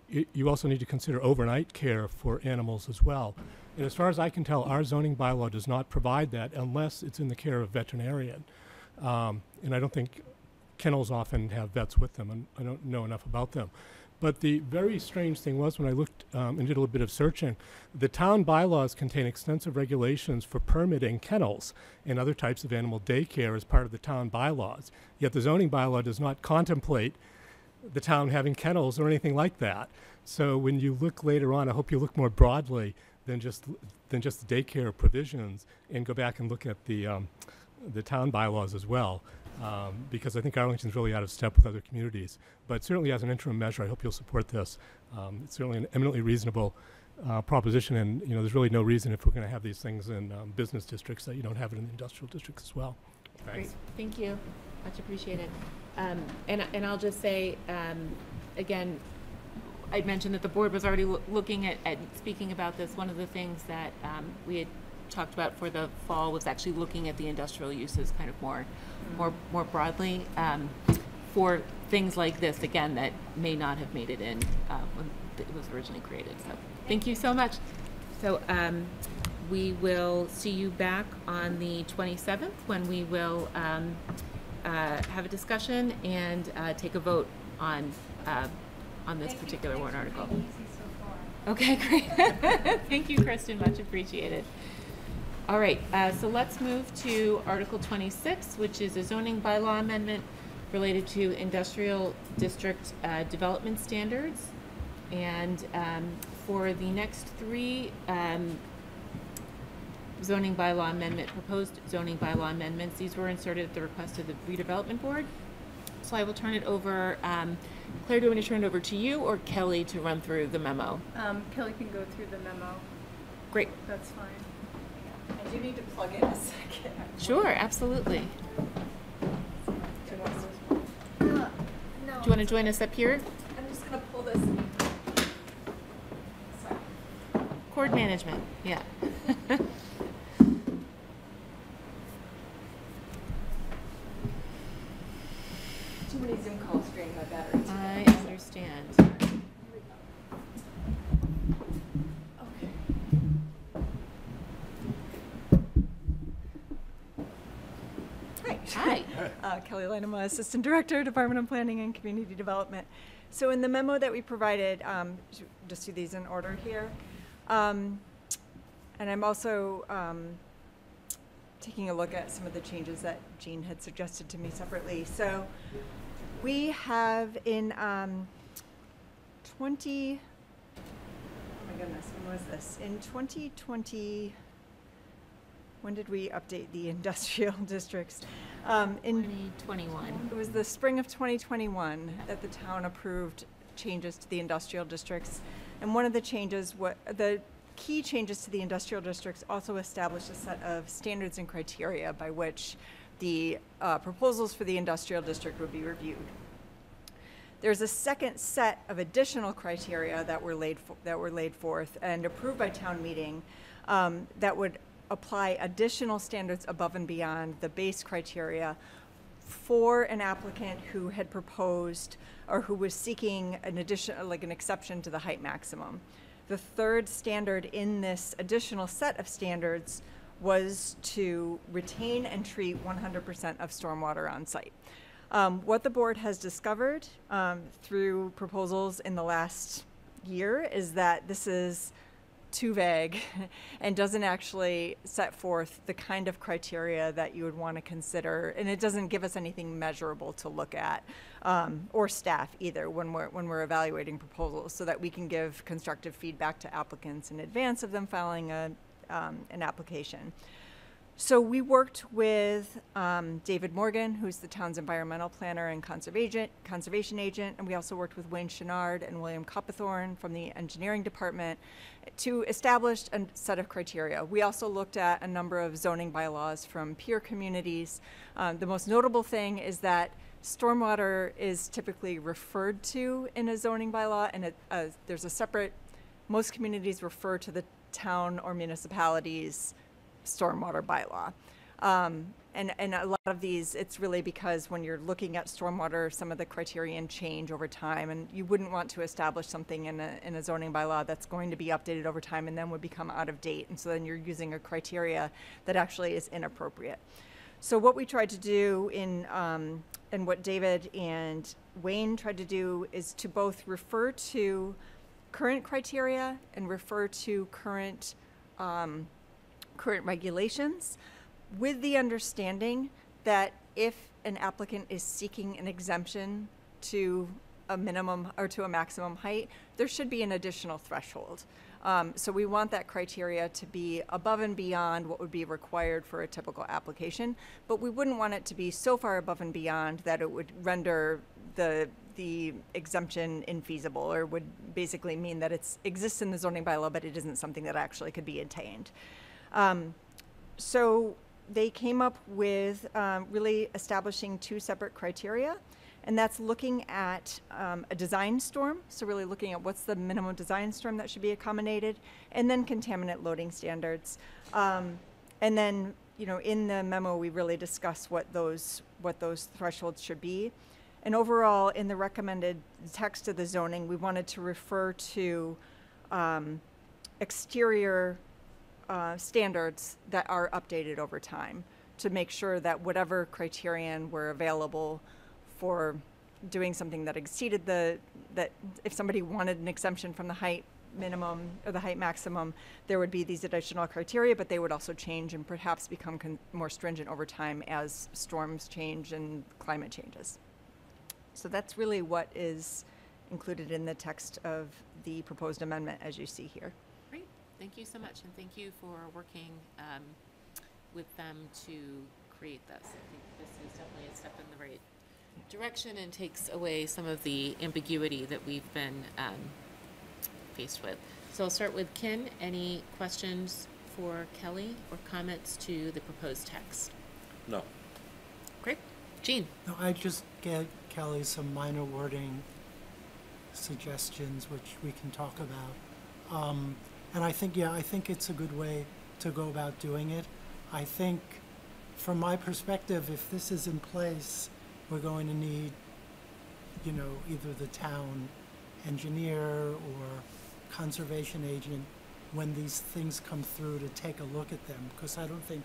it, you also need to consider overnight care for animals as well. And as far as I can tell, our zoning bylaw does not provide that unless it's in the care of a veterinarian. Um, and I don't think kennels often have vets with them, and I don't know enough about them. But the very strange thing was when I looked um, and did a little bit of searching, the town bylaws contain extensive regulations for permitting kennels and other types of animal daycare as part of the town bylaws. Yet the zoning bylaw does not contemplate the town having kennels or anything like that. So when you look later on, I hope you look more broadly than just than just daycare provisions, and go back and look at the um, the town bylaws as well, um, because I think Arlington's really out of step with other communities. But certainly, as an interim measure, I hope you'll support this. Um, it's certainly an eminently reasonable uh, proposition, and you know, there's really no reason if we're going to have these things in um, business districts that you don't have it in industrial districts as well. Thanks. Great, thank you, much appreciated. Um, and and I'll just say um, again. I mentioned that the board was already lo looking at, at speaking about this. One of the things that um, we had talked about for the fall was actually looking at the industrial uses kind of more, mm-hmm. more, more broadly um, for things like this, again, that may not have made it in uh, when it was originally created. So thank you so much. So um, we will see you back on the twenty-seventh when we will um, uh, have a discussion and uh, take a vote on uh, on this Thank particular warrant article. So okay, great. Thank you, Kristen, much appreciated. All right, uh, so let's move to Article twenty-six, which is a zoning bylaw amendment related to industrial district uh, development standards. And um, for the next three um, zoning bylaw amendment, proposed zoning bylaw amendments, these were inserted at the request of the redevelopment board. So I will turn it over. Um, Claire, do you want to turn it over to you or Kelly to run through the memo? Um, Kelly can go through the memo. Great. That's fine. I do need to plug in a second. Sure, absolutely. Do you want to, uh, no, do you want to join us up here? I'm just going to pull this. Sorry. Cord management, yeah. Too many Zoom calls drain my battery today. I understand. Here we go. Okay. Hi. Hi. Uh, Kelly Lynema, Assistant Director, Department of Planning and Community Development. So in the memo that we provided, um, just do these in order here. Um, and I'm also um, taking a look at some of the changes that Jean had suggested to me separately. So we have in um, twenty, oh my goodness, when was this? In twenty twenty, when did we update the industrial districts? Um, in twenty twenty-one. It was the spring of twenty twenty-one that the town approved changes to the industrial districts. And one of the changes, what the key changes to the industrial districts also established a set of standards and criteria by which the uh, proposals for the industrial district would be reviewed. There's a second set of additional criteria that were laid that were laid forth and approved by town meeting um, that would apply additional standards above and beyond the base criteria for an applicant who had proposed or who was seeking an addition, like an exception to the height maximum. The third standard in this additional set of standards was to retain and treat one hundred percent of stormwater on site. Um, what the board has discovered um, through proposals in the last year is that this is too vague and doesn't actually set forth the kind of criteria that you would want to consider, and it doesn't give us anything measurable to look at, um, or staff either, when we're when we're evaluating proposals, so that we can give constructive feedback to applicants in advance of them filing a, um, an application. So we worked with um, David Morgan, who's the town's environmental planner and conservation conservation agent, and we also worked with Wayne Chouinard and William Coppethorn from the engineering department to establish a set of criteria. We also looked at a number of zoning bylaws from peer communities. Um, the most notable thing is that stormwater is typically referred to in a zoning bylaw, and it, uh, there's a separate, most communities refer to the town or municipalities stormwater bylaw, um, and and a lot of these, it's really because when you're looking at stormwater, some of the criterion change over time, and you wouldn't want to establish something in a, in a zoning bylaw that's going to be updated over time and then would become out of date, and so then you're using a criteria that actually is inappropriate. So what we tried to do in um, and what David and Wayne tried to do is to both refer to current criteria and refer to current um, current regulations, with the understanding that if an applicant is seeking an exemption to a minimum or to a maximum height, there should be an additional threshold. Um, so we want that criteria to be above and beyond what would be required for a typical application, but we wouldn't want it to be so far above and beyond that it would render the the exemption infeasible, or would basically mean that it exists in the zoning bylaw, but it isn't something that actually could be attained. Um, so they came up with um, really establishing two separate criteria, and that's looking at um, a design storm, so really looking at what's the minimum design storm that should be accommodated, and then contaminant loading standards. Um, and then, you know, in the memo, we really discuss what those, what those thresholds should be. And overall, in the recommended text of the zoning, we wanted to refer to um, exterior Uh, standards that are updated over time to make sure that whatever criterion were available for doing something that exceeded the, that if somebody wanted an exemption from the height minimum or the height maximum, there would be these additional criteria, but they would also change and perhaps become con more stringent over time as storms change and climate changes. So that's really what is included in the text of the proposed amendment as you see here. Thank you so much, and thank you for working um, with them to create this. I think this is definitely a step in the right direction and takes away some of the ambiguity that we've been um, faced with. So I'll start with Kim. Any questions for Kelly or comments to the proposed text? No. Great. Gene? No, I just gave Kelly some minor wording suggestions, which we can talk about. Um, And I think, yeah, I think it's a good way to go about doing it. I think, from my perspective, if this is in place, we're going to need, you know, either the town engineer or conservation agent, when these things come through, to take a look at them, because I don't think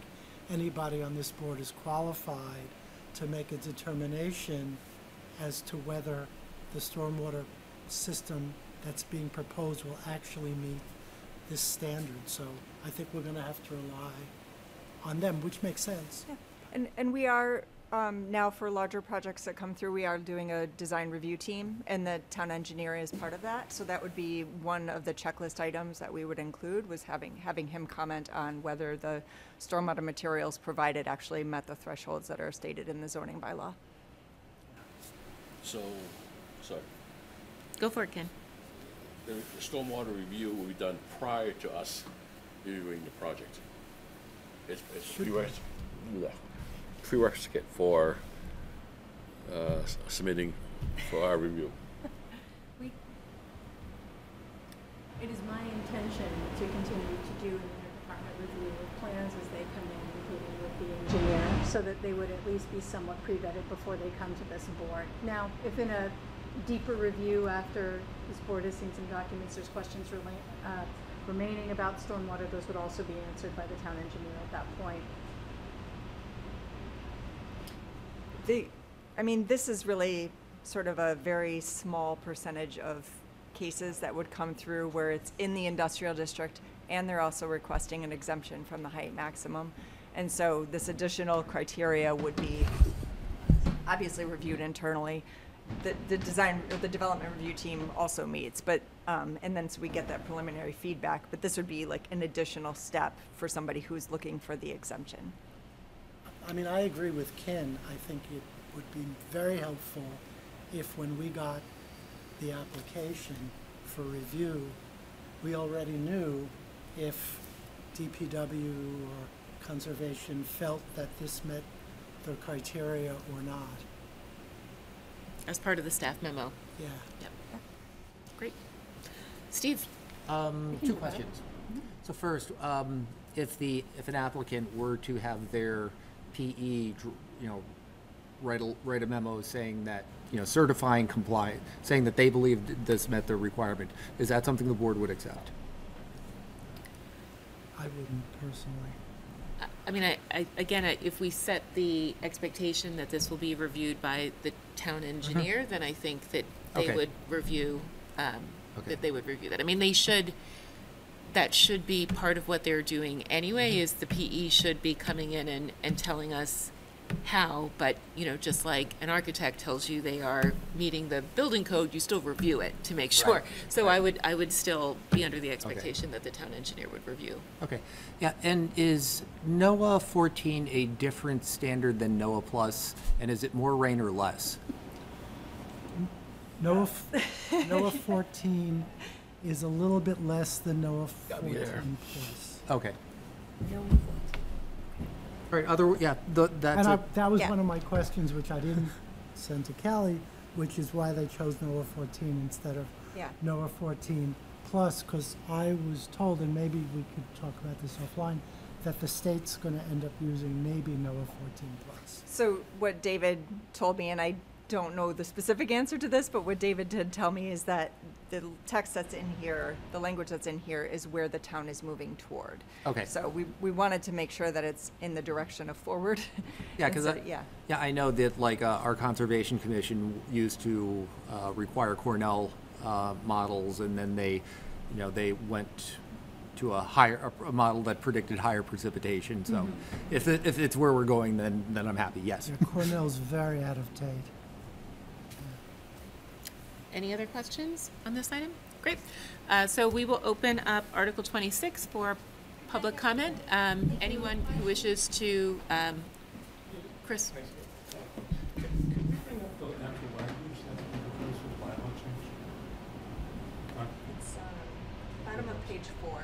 anybody on this board is qualified to make a determination as to whether the stormwater system that's being proposed will actually meet this standard. So I think we're going to have to rely on them, which makes sense. Yeah. And, and we are um, now, for larger projects that come through, we are doing a design review team, and the town engineer is part of that. So that would be one of the checklist items that we would include, was having having him comment on whether the stormwater materials provided actually met the thresholds that are stated in the zoning bylaw. So, sorry. Go for it, Ken. The stormwater review will be done prior to us reviewing the project. It's, it's prerequisite for uh, submitting for our review. We, it is my intention to continue to do an interdepartment review of plans as they come in, including with the engineer, so that they would at least be somewhat pre-vetted before they come to this board. Now, if in a deeper review after this board has seen some documents, there's questions rela uh, remaining about stormwater, those would also be answered by the town engineer at that point. The, I mean, this is really sort of a very small percentage of cases that would come through where it's in the industrial district and they're also requesting an exemption from the height maximum. And so this additional criteria would be obviously reviewed internally. The, the design, the development review team also meets, but um, and then so we get that preliminary feedback. But this would be like an additional step for somebody who's looking for the exemption. I mean, I agree with Ken. I think it would be very helpful if when we got the application for review, we already knew if D P W or conservation felt that this met the criteria or not. As part of the staff memo. Yeah. Yep. Yeah. Great. Steve. Um, two questions. Mm-hmm. So first, um, if the if an applicant were to have their P E, you know, write a write a memo saying that, you know, certifying compliant, saying that they believe this met their requirement, is that something the board would accept? I wouldn't personally. I mean, I, I, again, I, if we set the expectation that this will be reviewed by the town engineer, mm-hmm. then I think that they okay. would review um, okay. that they would review that. I mean, they should. That should be part of what they're doing anyway. Mm-hmm. Is the P E should be coming in and and telling us how, but you know, just like an architect tells you they are meeting the building code, you still review it to make sure. Right. So right. I would I would still be under the expectation okay. that the town engineer would review. Okay, yeah. And is NOAA fourteen a different standard than NOAA Plus, and is it more rain or less? NOAA NOAA fourteen is a little bit less than NOAA fourteen Plus. Okay. NOAA. All right, other, yeah, the, that's and I, that was yeah. one of my questions, which I didn't send to Kelly, which is why they chose NOAA fourteen instead of yeah. NOAA fourteen Plus, because I was told, and maybe we could talk about this offline, that the state's going to end up using maybe NOAA fourteen Plus. So what David told me, and I don't know the specific answer to this, but what David did tell me is that the text that's in here, the language that's in here, is where the town is moving toward. Okay. So we, we wanted to make sure that it's in the direction of forward. Yeah, because so, yeah. yeah, I know that like uh, our Conservation Commission used to uh, require Cornell uh, models, and then they, you know, they went to a higher a model that predicted higher precipitation. So mm-hmm. if it, if it's where we're going, then then I'm happy. Yes. Yeah, Cornell's very out of date. Any other questions on this item? Great. Uh, so we will open up Article twenty-six for public comment. Um, anyone who wishes to, um, Chris. It's uh, bottom of page four.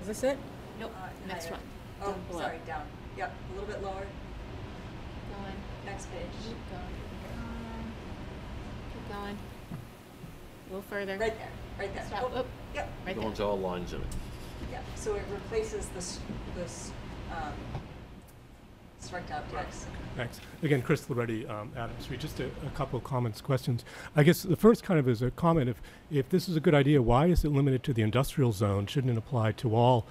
Is this it? No, nope. uh, next one. Oh, down sorry, below. Down. Yep, a little bit lower. Go on. Next page. Keep going. Keep going. Keep going. A little further. Right there. Right there. Stop. Oh, oh. Yep. Right there. Going to all lines of it. Yeah. So it replaces this this um, strike out text. Thanks. Again, Chris Loretti, um, Adams Street. Just a, a couple of comments, questions. I guess the first kind of is a comment. If if this is a good idea, why is it limited to the industrial zone? Shouldn't it apply to all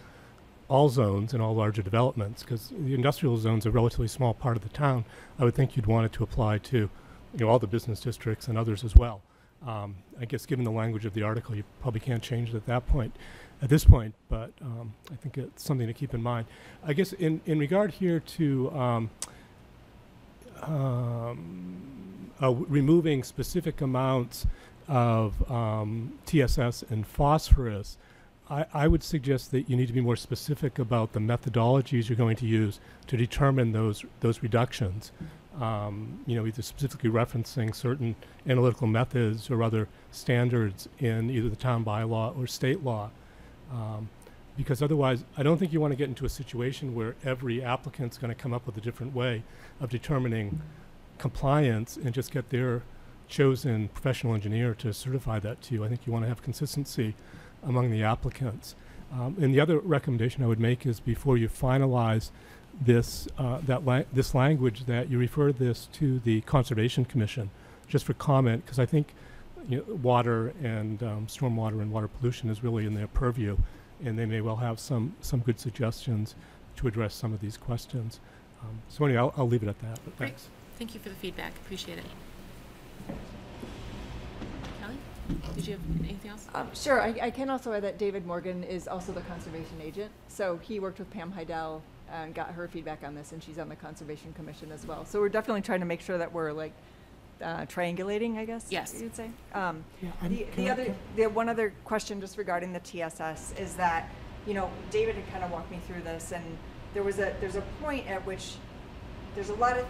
all zones and all larger developments? Because the industrial zone's a relatively small part of the town. I would think you'd want it to apply to, you know, all the business districts and others as well. Um, I guess given the language of the article, you probably can't change it at that point, at this point, but um, I think it's something to keep in mind. I guess in, in regard here to um, um, uh, removing specific amounts of um, T S S and phosphorus, I, I would suggest that you need to be more specific about the methodologies you're going to use to determine those, those reductions. Um, you know, either specifically referencing certain analytical methods or other standards in either the town bylaw or state law. Um, because otherwise, I don't think you want to get into a situation where every applicant's going to come up with a different way of determining compliance and just get their chosen professional engineer to certify that to you. I think you want to have consistency among the applicants. Um, and the other recommendation I would make is before you finalize this uh, that la this language that you refer this to the Conservation Commission just for comment, because I think, you know, water and um, stormwater and water pollution is really in their purview, and they may well have some some good suggestions to address some of these questions. Um, so anyway, I'll, I'll leave it at that. But great. Thanks. Thank you for the feedback. Appreciate it. Kelly? Did you have anything else? Um, sure. I, I can also add that David Morgan is also the conservation agent. So he worked with Pam Heidel and got her feedback on this, and she's on the Conservation Commission as well. So we're definitely trying to make sure that we're like uh, triangulating, I guess. Yes. You'd say. Um, yeah, the the other, the one other question just regarding the T S S is that, you know, David had kind of walked me through this, and there was a there's a point at which there's a lot of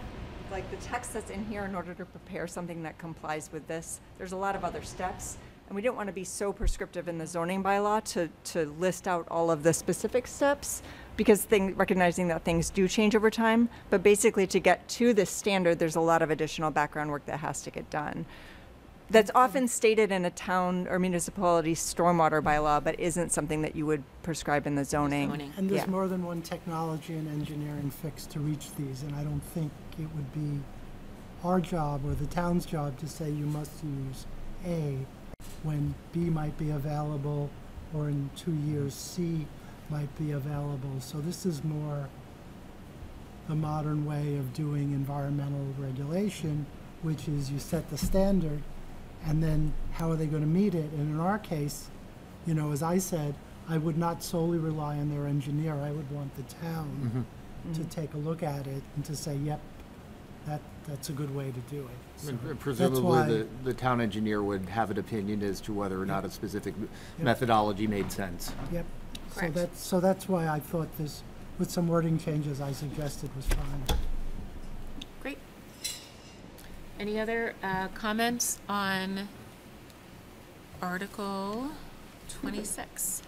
like the text that's in here in order to prepare something that complies with this. There's a lot of other steps, and we didn't want to be so prescriptive in the zoning bylaw to, to list out all of the specific steps, because thing, recognizing that things do change over time. But basically to get to this standard, there's a lot of additional background work that has to get done. That's often stated in a town or municipality stormwater bylaw, but isn't something that you would prescribe in the zoning. zoning. And there's yeah. more than one technology and engineering fix to reach these, and I don't think it would be our job or the town's job to say you must use A when B might be available, or in two years C might be available. So this is more the modern way of doing environmental regulation, which is you set the standard, and then how are they going to meet it? And in our case, you know, as I said, I would not solely rely on their engineer. I would want the town mm-hmm. to mm-hmm. take a look at it and to say, yep, that that's a good way to do it. So presumably the, the town engineer would have an opinion as to whether or not a specific yep. methodology made sense. Yep. Correct. So that's, so that's why I thought this, with some wording changes I suggested, was fine. Any other uh, comments on Article twenty-six?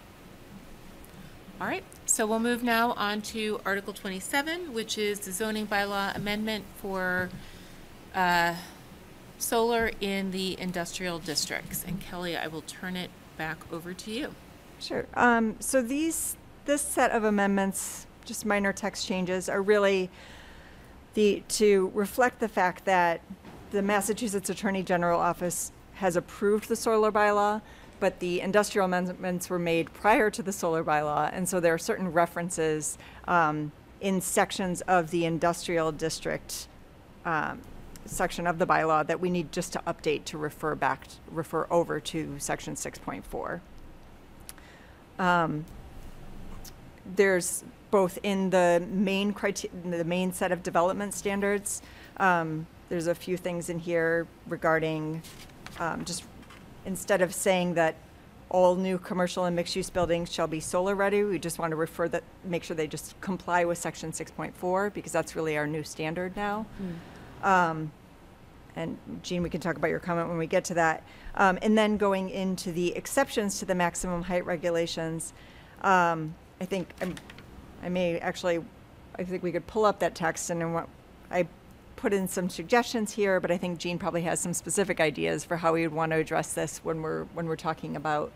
All right, so we'll move now on to Article twenty-seven, which is the zoning bylaw amendment for uh, solar in the industrial districts. And Kelly, I will turn it back over to you. Sure. Um, so these, this set of amendments, just minor text changes, are really the to reflect the fact that the Massachusetts Attorney General Office has approved the solar bylaw, but the industrial amendments were made prior to the solar bylaw, and so there are certain references um, in sections of the industrial district um, section of the bylaw that we need just to update to refer back, refer over to section six point four. Um, there's both in the main criteria, the main set of development standards. Um, There's a few things in here regarding um, just instead of saying that all new commercial and mixed-use buildings shall be solar ready, we just want to refer that, make sure they just comply with section six point four, because that's really our new standard now. Mm. Um, and Jean, we can talk about your comment when we get to that. Um, and then going into the exceptions to the maximum height regulations, um, I think I'm, I may actually, I think we could pull up that text and what I put in some suggestions here, but I think Jean probably has some specific ideas for how we would want to address this when we're when we're talking about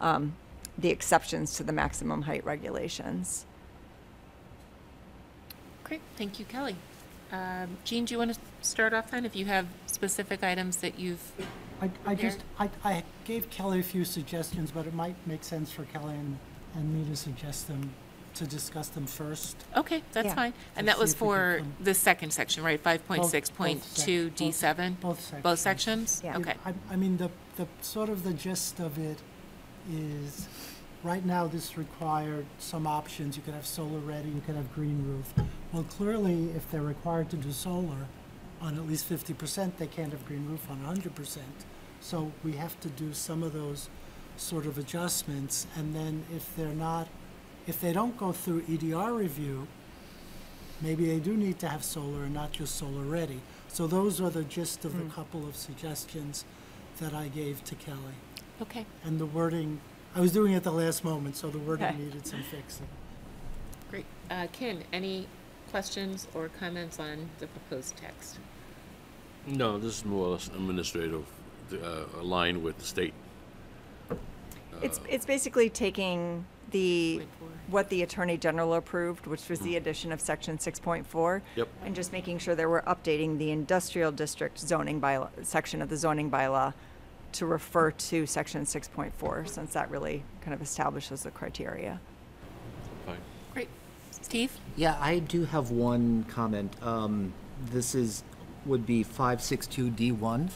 um, the exceptions to the maximum height regulations. Great, thank you, Kelly. Um, Jean, do you want to start off then? If you have specific items that you've, I, I just I, I gave Kelly a few suggestions, but it might make sense for Kelly and, and me to suggest them. To discuss them first. Okay, that's yeah. fine. And that was for the second section, right? five point six point two D seven? Both sections. Both sections? Yeah. Okay. I, I mean, the, the sort of the gist of it is right now this required some options. You could have solar ready, you could have green roof. Well, clearly, if they're required to do solar on at least fifty percent, they can't have green roof on one hundred percent. So we have to do some of those sort of adjustments. And then if they're not, if they don't go through E D R review, maybe they do need to have solar and not just solar ready. So those are the gist of mm. the couple of suggestions that I gave to Kelly. Okay. And the wording, I was doing it at the last moment, so the wording okay. needed some fixing. Great. Uh, Ken, any questions or comments on the proposed text? No, this is more or less administrative, uh, aligned with the state. Uh, it's, it's basically taking the what the Attorney General approved, which was the addition of section six point four, yep. and just making sure that we're updating the industrial district zoning bylaw section of the zoning bylaw to refer to section six point four, since that really kind of establishes the criteria. Fine. Great. Steve? Yeah, I do have one comment. Um, this is would be five six two D one.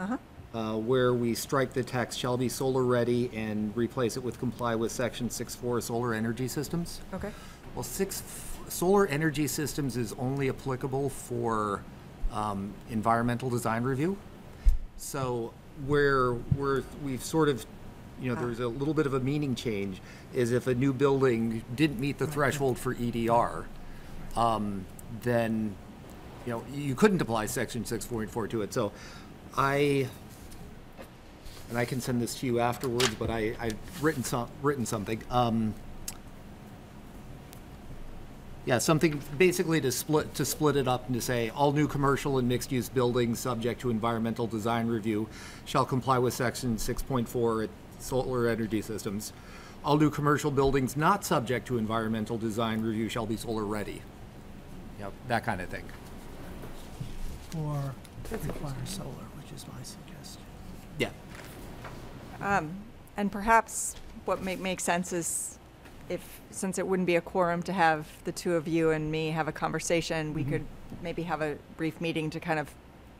Uh-huh. uh, where we strike the text "shall be solar ready" and replace it with "comply with section six four solar energy systems." Okay. Well, six solar energy systems is only applicable for um, environmental design review. So where we're we've sort of, you know, there's a little bit of a meaning change, is if a new building didn't meet the threshold for E D R, um, then, you know, you couldn't apply section six point four to it. So I, and I can send this to you afterwards, but I, I've written, some, written something. Um, yeah, something basically to split, to split it up and to say all new commercial and mixed use buildings subject to environmental design review shall comply with section six point four at solar energy systems. All new commercial buildings not subject to environmental design review shall be solar ready. Yep, that kind of thing. Or require solar, which is my suggestion. Yeah. Um, and perhaps what may make sense is, if since it wouldn't be a quorum to have the two of you and me have a conversation, mm-hmm. we could maybe have a brief meeting to kind of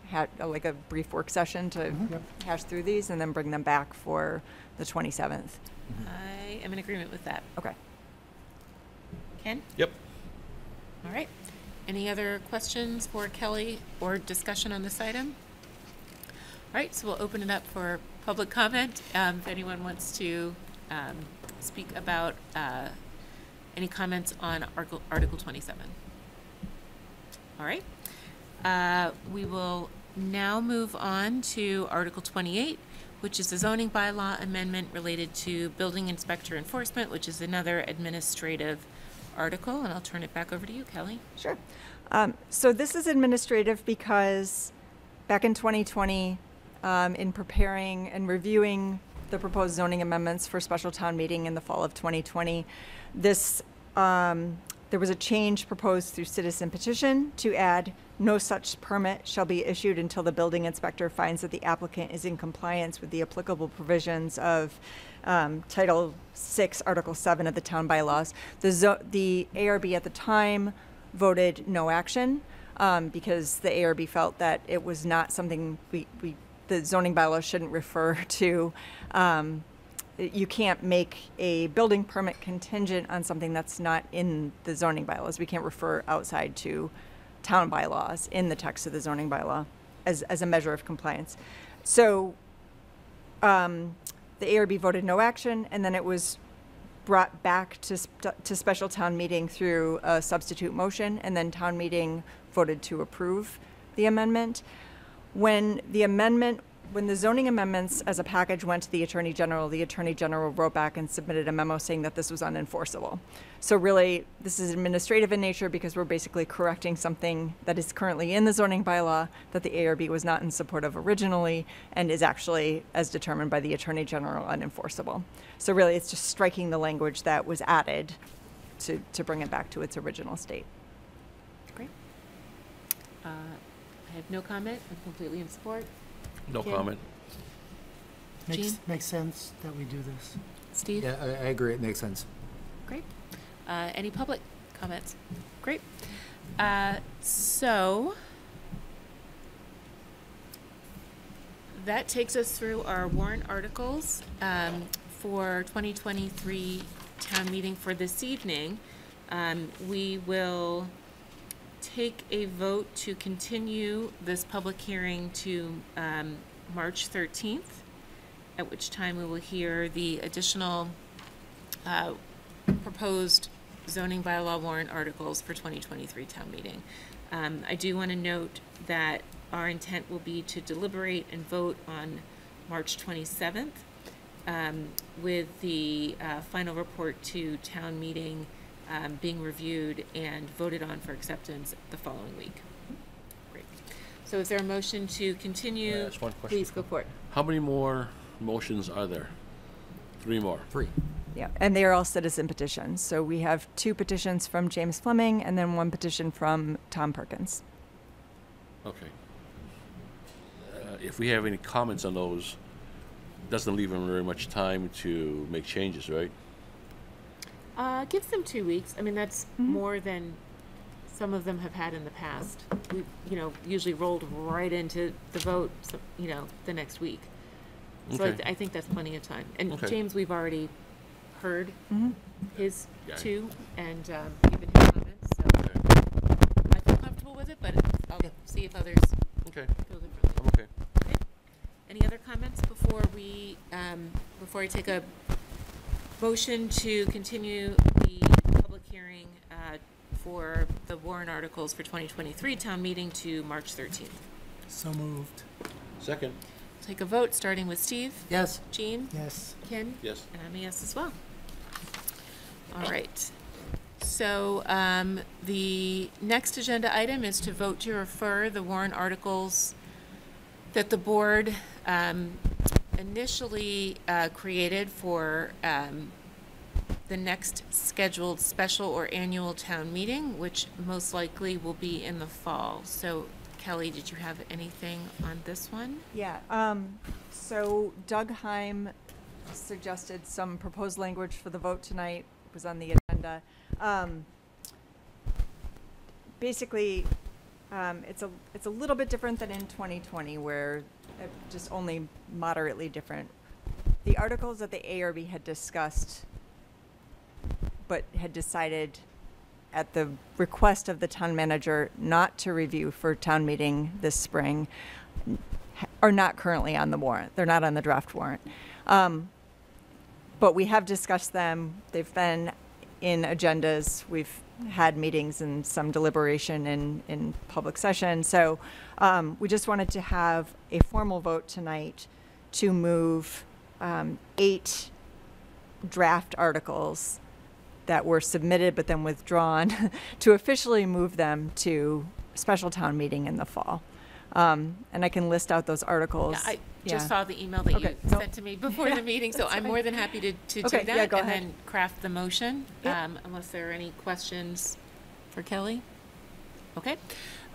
have a, like a brief work session to mm-hmm. hash through these and then bring them back for the twenty-seventh. Mm-hmm. I am in agreement with that. Okay. Ken? Yep. All right. Any other questions for Kelly or discussion on this item? All right, so we'll open it up for public comment. Um, if anyone wants to um, speak about uh, any comments on Article, Article twenty-seven. All right, uh, we will now move on to Article twenty-eight, which is the zoning bylaw amendment related to building inspector enforcement, which is another administrative article, and I'll turn it back over to you, Kelly. Sure. Um, so this is administrative because back in twenty twenty, um, in preparing and reviewing the proposed zoning amendments for special town meeting in the fall of twenty twenty, this um, there was a change proposed through citizen petition to add no such permit shall be issued until the building inspector finds that the applicant is in compliance with the applicable provisions of um, Title six, Article seven of the town bylaws. The, zo the A R B at the time voted no action um, because the A R B felt that it was not something we, we the zoning bylaws shouldn't refer to. Um, you can't make a building permit contingent on something that's not in the zoning bylaws. We can't refer outside to town bylaws in the text of the zoning bylaw as, as a measure of compliance. So um, the A R B voted no action, and then it was brought back to, to special town meeting through a substitute motion, and then town meeting voted to approve the amendment. When the amendment When the zoning amendments as a package went to the Attorney General, the Attorney General wrote back and submitted a memo saying that this was unenforceable. So really, this is administrative in nature because we're basically correcting something that is currently in the zoning bylaw that the A R B was not in support of originally and is actually, as determined by the Attorney General, unenforceable. So really, it's just striking the language that was added to, to bring it back to its original state. Great. Uh, I have no comment. I'm completely in support. No Kim. Comment. Makes, makes sense that we do this. Steve? Yeah, I, I agree. It makes sense. Great. Uh, any public comments? Great. Uh, so that takes us through our warrant articles um, for twenty twenty-three town meeting for this evening. Um, we will take a vote to continue this public hearing to um, March thirteenth, at which time we will hear the additional uh, proposed zoning bylaw warrant articles for twenty twenty-three town meeting. Um, I do want to note that our intent will be to deliberate and vote on March twenty-seventh um, with the uh, final report to town meeting Um, being reviewed and voted on for acceptance the following week. Great. So is there a motion to continue? Uh, one question. Please go for it. How many more motions are there? Three more. Three. Yeah, and they are all citizen petitions. So we have two petitions from James Fleming and then one petition from Tom Perkins. Okay. Uh, if we have any comments on those, doesn't leave them very much time to make changes, right? Uh, gives them two weeks. I mean, that's mm-hmm. more than some of them have had in the past. We, you know, usually rolled right into the vote, you know, the next week. So okay. I, th I think that's plenty of time. And okay. James, we've already heard mm-hmm. his yeah. too, and um, even his comments. So okay. I feel comfortable with it, but I'll yeah. see if others okay. feel differently. I'm okay. okay. Any other comments before we um, before I take a motion to continue the public hearing uh, for the warrant articles for twenty twenty-three town meeting to March thirteenth? So moved. Second. Take a vote, starting with Steve. Yes. Jean. Yes. Ken. Yes. And I'm a yes as well. All right. So um, the next agenda item is to vote to refer the warrant articles that the board um, initially uh, created for um, the next scheduled special or annual town meeting, which most likely will be in the fall. So Kelly, did you have anything on this one? Yeah, um, so Doug Heim suggested some proposed language for the vote tonight. It was on the agenda. Um, basically, um, it's a it's a little bit different than in twenty twenty, where uh, just only moderately different. The articles that the A R B had discussed, but had decided at the request of the town manager not to review for town meeting this spring, are not currently on the warrant. They're not on the draft warrant. Um, but we have discussed them. They've been in agendas. We've had meetings and some deliberation in, in public session. So um, we just wanted to have a formal vote tonight to move um, eight draft articles that were submitted but then withdrawn to officially move them to special town meeting in the fall. Um, and I can list out those articles. Yeah, I yeah. just saw the email that okay. you nope. sent to me before yeah, the meeting, so I'm fine. more than happy to, to okay, do that yeah, go and ahead. then craft the motion, yep. um, unless there are any questions for Kelly. Okay,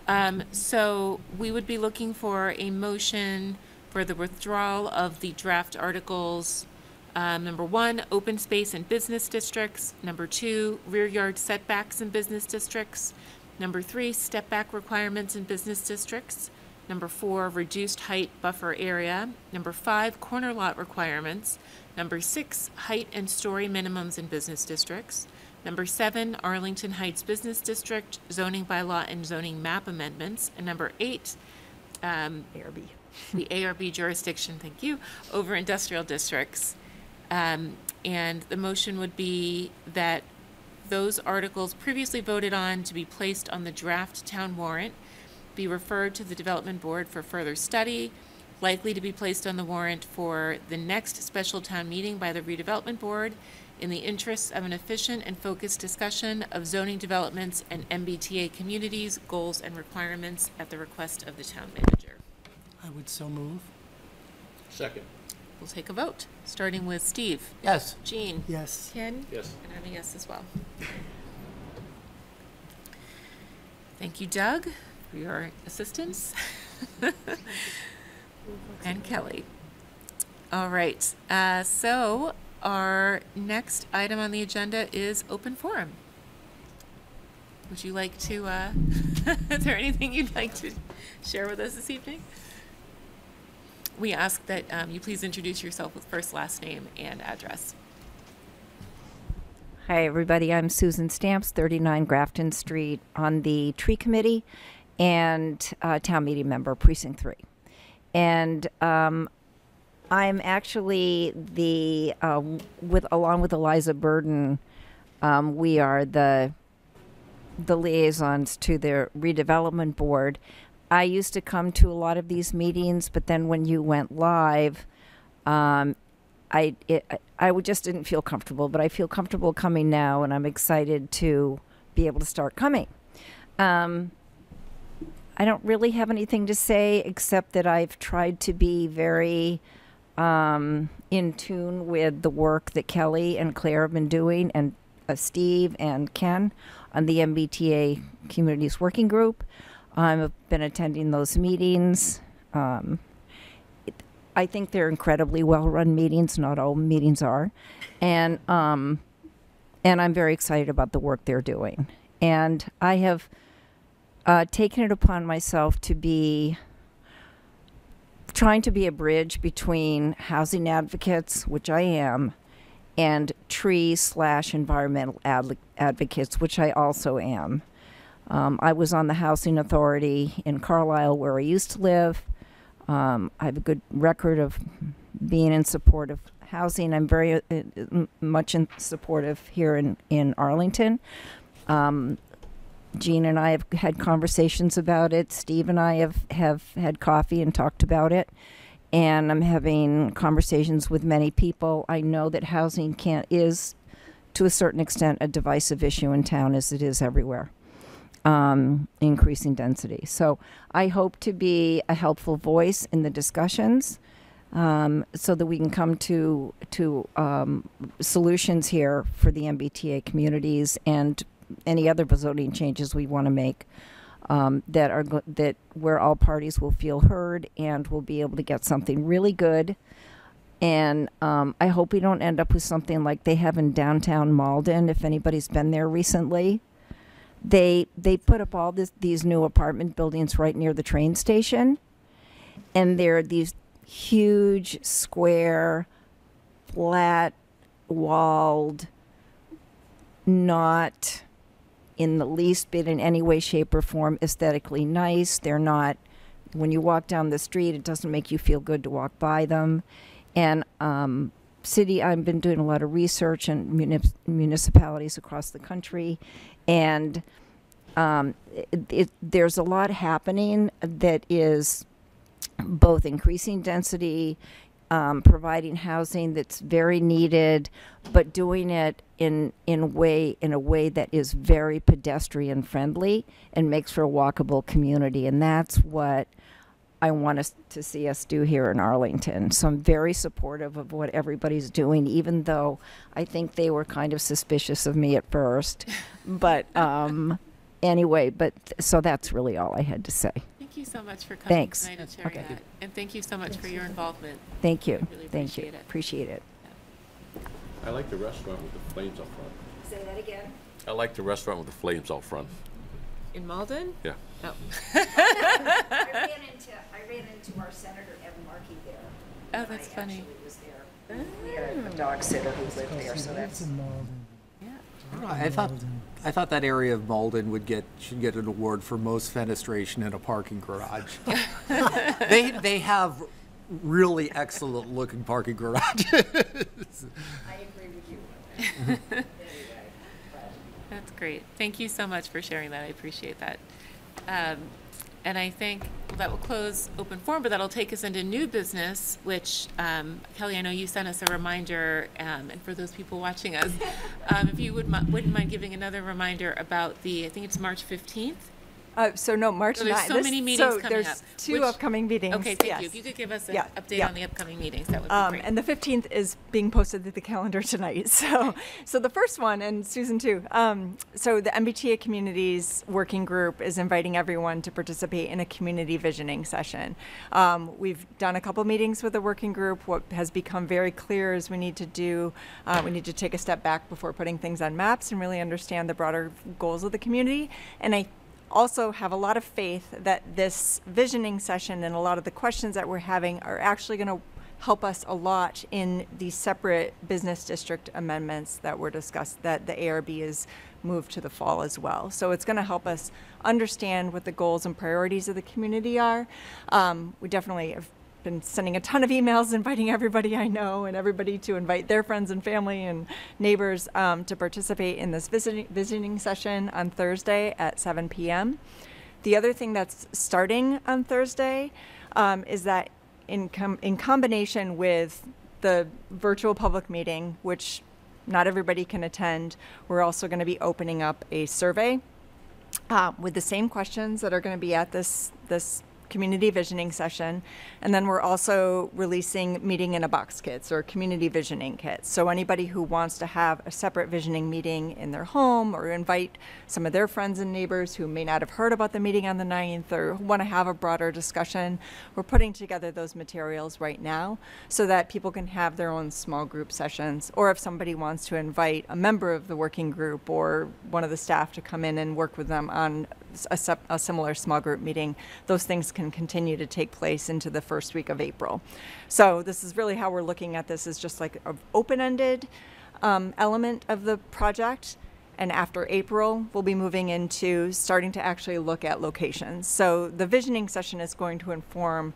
um, so we would be looking for a motion for the withdrawal of the draft articles. Um, number one, open space and business districts. Number two, rear yard setbacks in business districts. Number three, step back requirements in business districts. Number four, reduced height buffer area. Number five, corner lot requirements. Number six, height and story minimums in business districts. Number seven, Arlington Heights Business District, zoning bylaw and zoning map amendments. And number eight, um, A R B. The A R B jurisdiction, thank you, over industrial districts. Um, and the motion would be that those articles previously voted on to be placed on the draft town warrant, be referred to the development board for further study, likely to be placed on the warrant for the next special town meeting by the redevelopment board in the interests of an efficient and focused discussion of zoning developments and M B T A communities, goals and requirements at the request of the town manager. I would so move. Second. We'll take a vote, starting with Steve. Yes. Jean. Yes. Ken. Yes. And I'm a yes as well. Thank you, Doug, for your assistance. And Kelly. All right. Uh, so our next item on the agenda is open forum. Would you like to, uh, is there anything you'd like to share with us this evening? We ask that um, you please introduce yourself with first, last name, and address. Hi, everybody. I'm Susan Stamps, thirty-nine Grafton Street, on the Tree Committee and uh, Town Meeting Member, Precinct three. And um, I'm actually the, uh, with along with Eliza Burden, um, we are the, the liaisons to the Redevelopment Board. I used to come to a lot of these meetings, but then when you went live, um, I, it, I I just didn't feel comfortable, but I feel comfortable coming now, and I'm excited to be able to start coming. Um, I don't really have anything to say except that I've tried to be very um, in tune with the work that Kelly and Claire have been doing, and uh, Steve and Ken on the M B T A Communities Working Group. I've been attending those meetings. Um, it, I think they're incredibly well-run meetings. Not all meetings are, and um, and I'm very excited about the work they're doing. And I have uh, taken it upon myself to be trying to be a bridge between housing advocates, which I am, and tree slash environmental ad advocates, which I also am. Um, I was on the Housing Authority in Carlisle, where I used to live. Um, I have a good record of being in support of housing. I'm very uh, much in support of here in, in Arlington. Um, Gene and I have had conversations about it. Steve and I have, have had coffee and talked about it. And I'm having conversations with many people. I know that housing can't, is, to a certain extent, a divisive issue in town, as it is everywhere. Um, increasing density. So I hope to be a helpful voice in the discussions, um, so that we can come to to um, solutions here for the M B T A communities and any other zoning changes we want to make, um, that are go that where all parties will feel heard and will be able to get something really good. And um, I hope we don't end up with something like they have in downtown Malden. If anybody's been there recently, they they put up all this, these new apartment buildings right near the train station, and there are these huge square, flat walled, not in the least bit in any way, shape or form aesthetically nice. They're not, when you walk down the street, it doesn't make you feel good to walk by them. And um city, I've been doing a lot of research in municip municipalities across the country, and um, it, it, there's a lot happening that is both increasing density, um, providing housing that's very needed, but doing it in in way in a way that is very pedestrian friendly and makes for a walkable community. And that's what I want us to see us do here in Arlington. So I'm very supportive of what everybody's doing, even though I think they were kind of suspicious of me at first. But um, anyway, but th so that's really all I had to say. Thank you so much for coming Thanks. tonight and sharing okay. that. And thank you so much Thanks. for your involvement. Thank you. I really thank you. It. Appreciate it. Yeah. I like the restaurant with the flames out front. Say that again. I like the restaurant with the flames out front. In Malden? Yeah. Oh. I ran into I ran into our Senator Ed Markey there. Oh, that's I funny. Actually was there. Oh. We had a, a dog sitter who lived there, so that's. In Malden. Yeah. I, don't know, I thought I thought that area of Malden would get should get an award for most fenestration in a parking garage. they they have really excellent looking parking garages. I agree with you. Mm-hmm. That's great. Thank you so much for sharing that. I appreciate that. Um, and I think that will close open forum, but that'll take us into new business, which, um, Kelly, I know you sent us a reminder, um, and for those people watching us, um, if you would, wouldn't mind giving another reminder about the, I think it's March fifteenth? Uh, so no, March ninth. So there's so many meetings so coming up. So there's two which, upcoming meetings. Okay, thank yes. you. If you could give us an yeah, update yeah. on the upcoming meetings, that would um, be great. And the fifteenth is being posted to the calendar tonight. So, so the first one, and Susan too, um, so the M B T A Communities Working Group is inviting everyone to participate in a community visioning session. Um, we've done a couple meetings with the working group. What has become very clear is we need to do, uh, we need to take a step back before putting things on maps and really understand the broader goals of the community. And I also have a lot of faith that this visioning session and a lot of the questions that we're having are actually going to help us a lot in the separate business district amendments that were discussed, that the A R B is moved to the fall as well. So it's going to help us understand what the goals and priorities of the community are. Um, we definitely have been sending a ton of emails inviting everybody I know and everybody to invite their friends and family and neighbors um, to participate in this visiting, visiting session on Thursday at seven p m The other thing that's starting on Thursday um, is that in, com in combination with the virtual public meeting, which not everybody can attend, we're also going to be opening up a survey uh, with the same questions that are going to be at this this community visioning session. And then we're also releasing meeting in a box kits or community visioning kits. So anybody who wants to have a separate visioning meeting in their home or invite some of their friends and neighbors who may not have heard about the meeting on the ninth or want to have a broader discussion, we're putting together those materials right now so that people can have their own small group sessions, or if somebody wants to invite a member of the working group or one of the staff to come in and work with them on a, a similar small group meeting, those things can continue to take place into the first week of April. So this is really how we're looking at this, is just like an open-ended um, element of the project. And after April, we'll be moving into starting to actually look at locations. So the visioning session is going to inform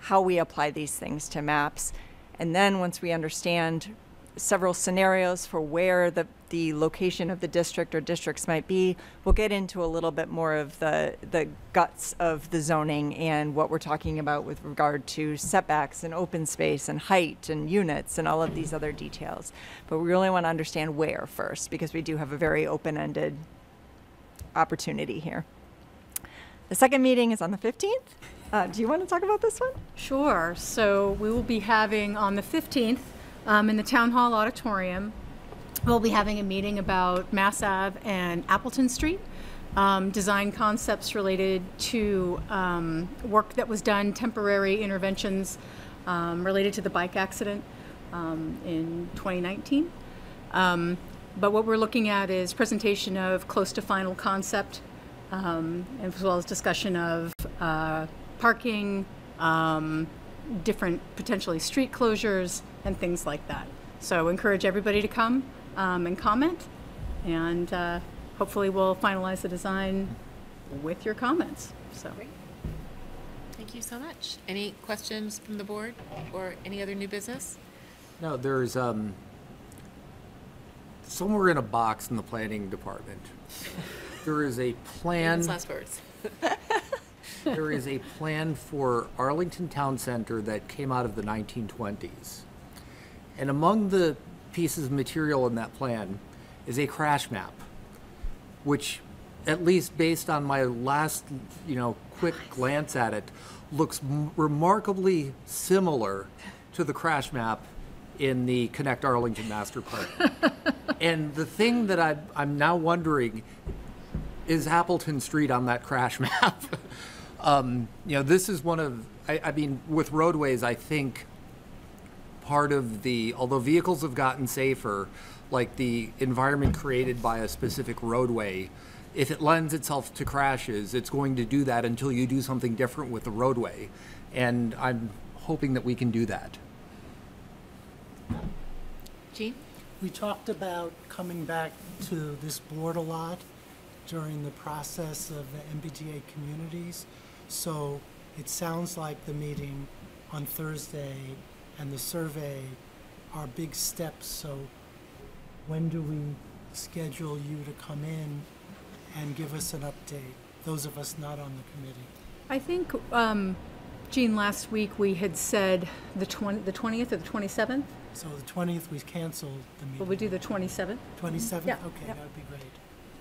how we apply these things to maps. And then once we understand several scenarios for where the, the location of the district or districts might be, we'll get into a little bit more of the, the guts of the zoning and what we're talking about with regard to setbacks and open space and height and units and all of these other details. But we really want to understand where first, because we do have a very open-ended opportunity here. The second meeting is on the fifteenth. Uh, do you want to talk about this one? Sure. So we will be having on the fifteenth um, in the Town Hall Auditorium, we'll be having a meeting about Mass Ave and Appleton Street, um, design concepts related to um, work that was done, temporary interventions um, related to the bike accident um, in twenty nineteen. Um, but what we're looking at is presentation of close to final concept, um, as well as discussion of uh, parking, um, different potentially street closures, and things like that. So encourage everybody to come. Um, and comment, and uh, hopefully we'll finalize the design with your comments. So, great. Thank you so much. Any questions from the board or any other new business? No, there's um, somewhere in a box in the planning department. There is a plan. Last words. There is a plan for Arlington Town Center that came out of the nineteen twenties, and among the pieces of material in that plan is a crash map, which, at least based on my last, you know, quick glance at it, looks m remarkably similar to the crash map in the Connect Arlington Master Plan. And the thing that I, I'm now wondering is Appleton Street on that crash map. um, you know, this is one of, I, I mean, with roadways, I think part of the, although vehicles have gotten safer, like the environment created by a specific roadway, if it lends itself to crashes, it's going to do that until you do something different with the roadway. And I'm hoping that we can do that. Gene? We talked about coming back to this board a lot during the process of the M B T A communities. So it sounds like the meeting on Thursday and the survey are big steps. So when do we schedule you to come in and give us an update, those of us not on the committee? I think, um, Jean, last week we had said the, tw the twentieth or the twenty-seventh? So the twentieth, we canceled the meeting. Will we do the twenty-seventh? twenty-seventh? Yeah. Okay, yeah. That would be great.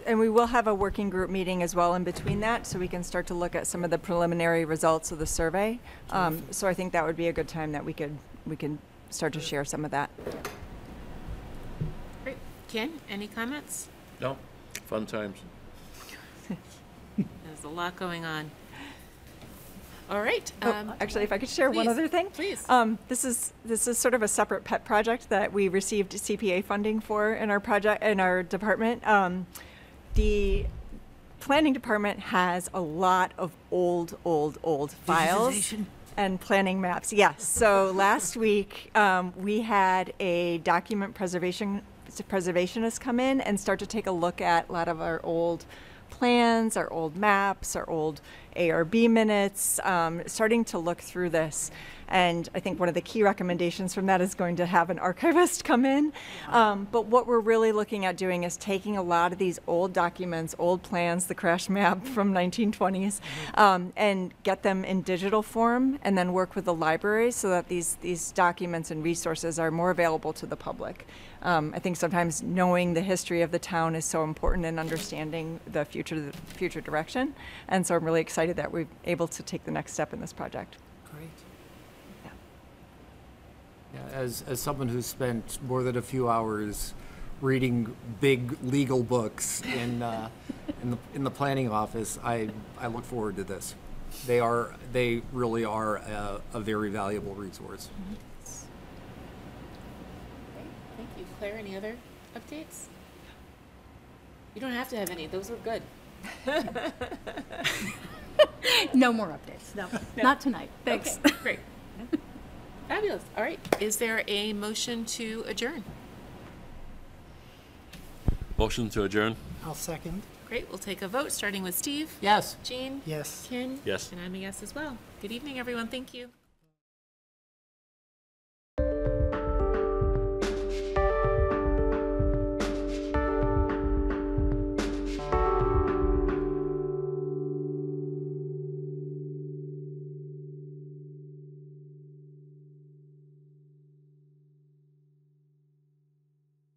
And we will have a working group meeting as well in between that, so we can start to look at some of the preliminary results of the survey. Um, so I think that would be a good time that we could we can start to share some of that. Great. Ken, any comments? No. Fun times. There's a lot going on. All right. Um, oh, actually, if I could share please, one other thing. Please. Um, this is this is sort of a separate pet project that we received C P A funding for in our project in our department. Um, the planning department has a lot of old, old, old files and planning maps. Yes. So last week um, we had a document preservation preservationist come in and start to take a look at a lot of our old plans, our old maps, our old A R B minutes, um, starting to look through this. And I think one of the key recommendations from that is going to have an archivist come in. Um, but what we're really looking at doing is taking a lot of these old documents, old plans, the crash map from nineteen twenties, um, and get them in digital form and then work with the library so that these, these documents and resources are more available to the public. Um, I think sometimes knowing the history of the town is so important in understanding the future, the future direction. And so I'm really excited that we're able to take the next step in this project. Great. As, as someone who's spent more than a few hours reading big legal books in, uh, in, the, in the planning office, I, I look forward to this. They, are, they really are a, a very valuable resource. Mm-hmm. Great. Thank you. Claire, any other updates? You don't have to have any. Those were good. No more updates. No, no. Not tonight. Thanks. Okay, great. Fabulous. All right. Is there a motion to adjourn? Motion to adjourn. I'll second. Great. We'll take a vote, starting with Steve. Yes. Jean. Yes. Ken. Yes. And I'm a yes as well. Good evening, everyone. Thank you.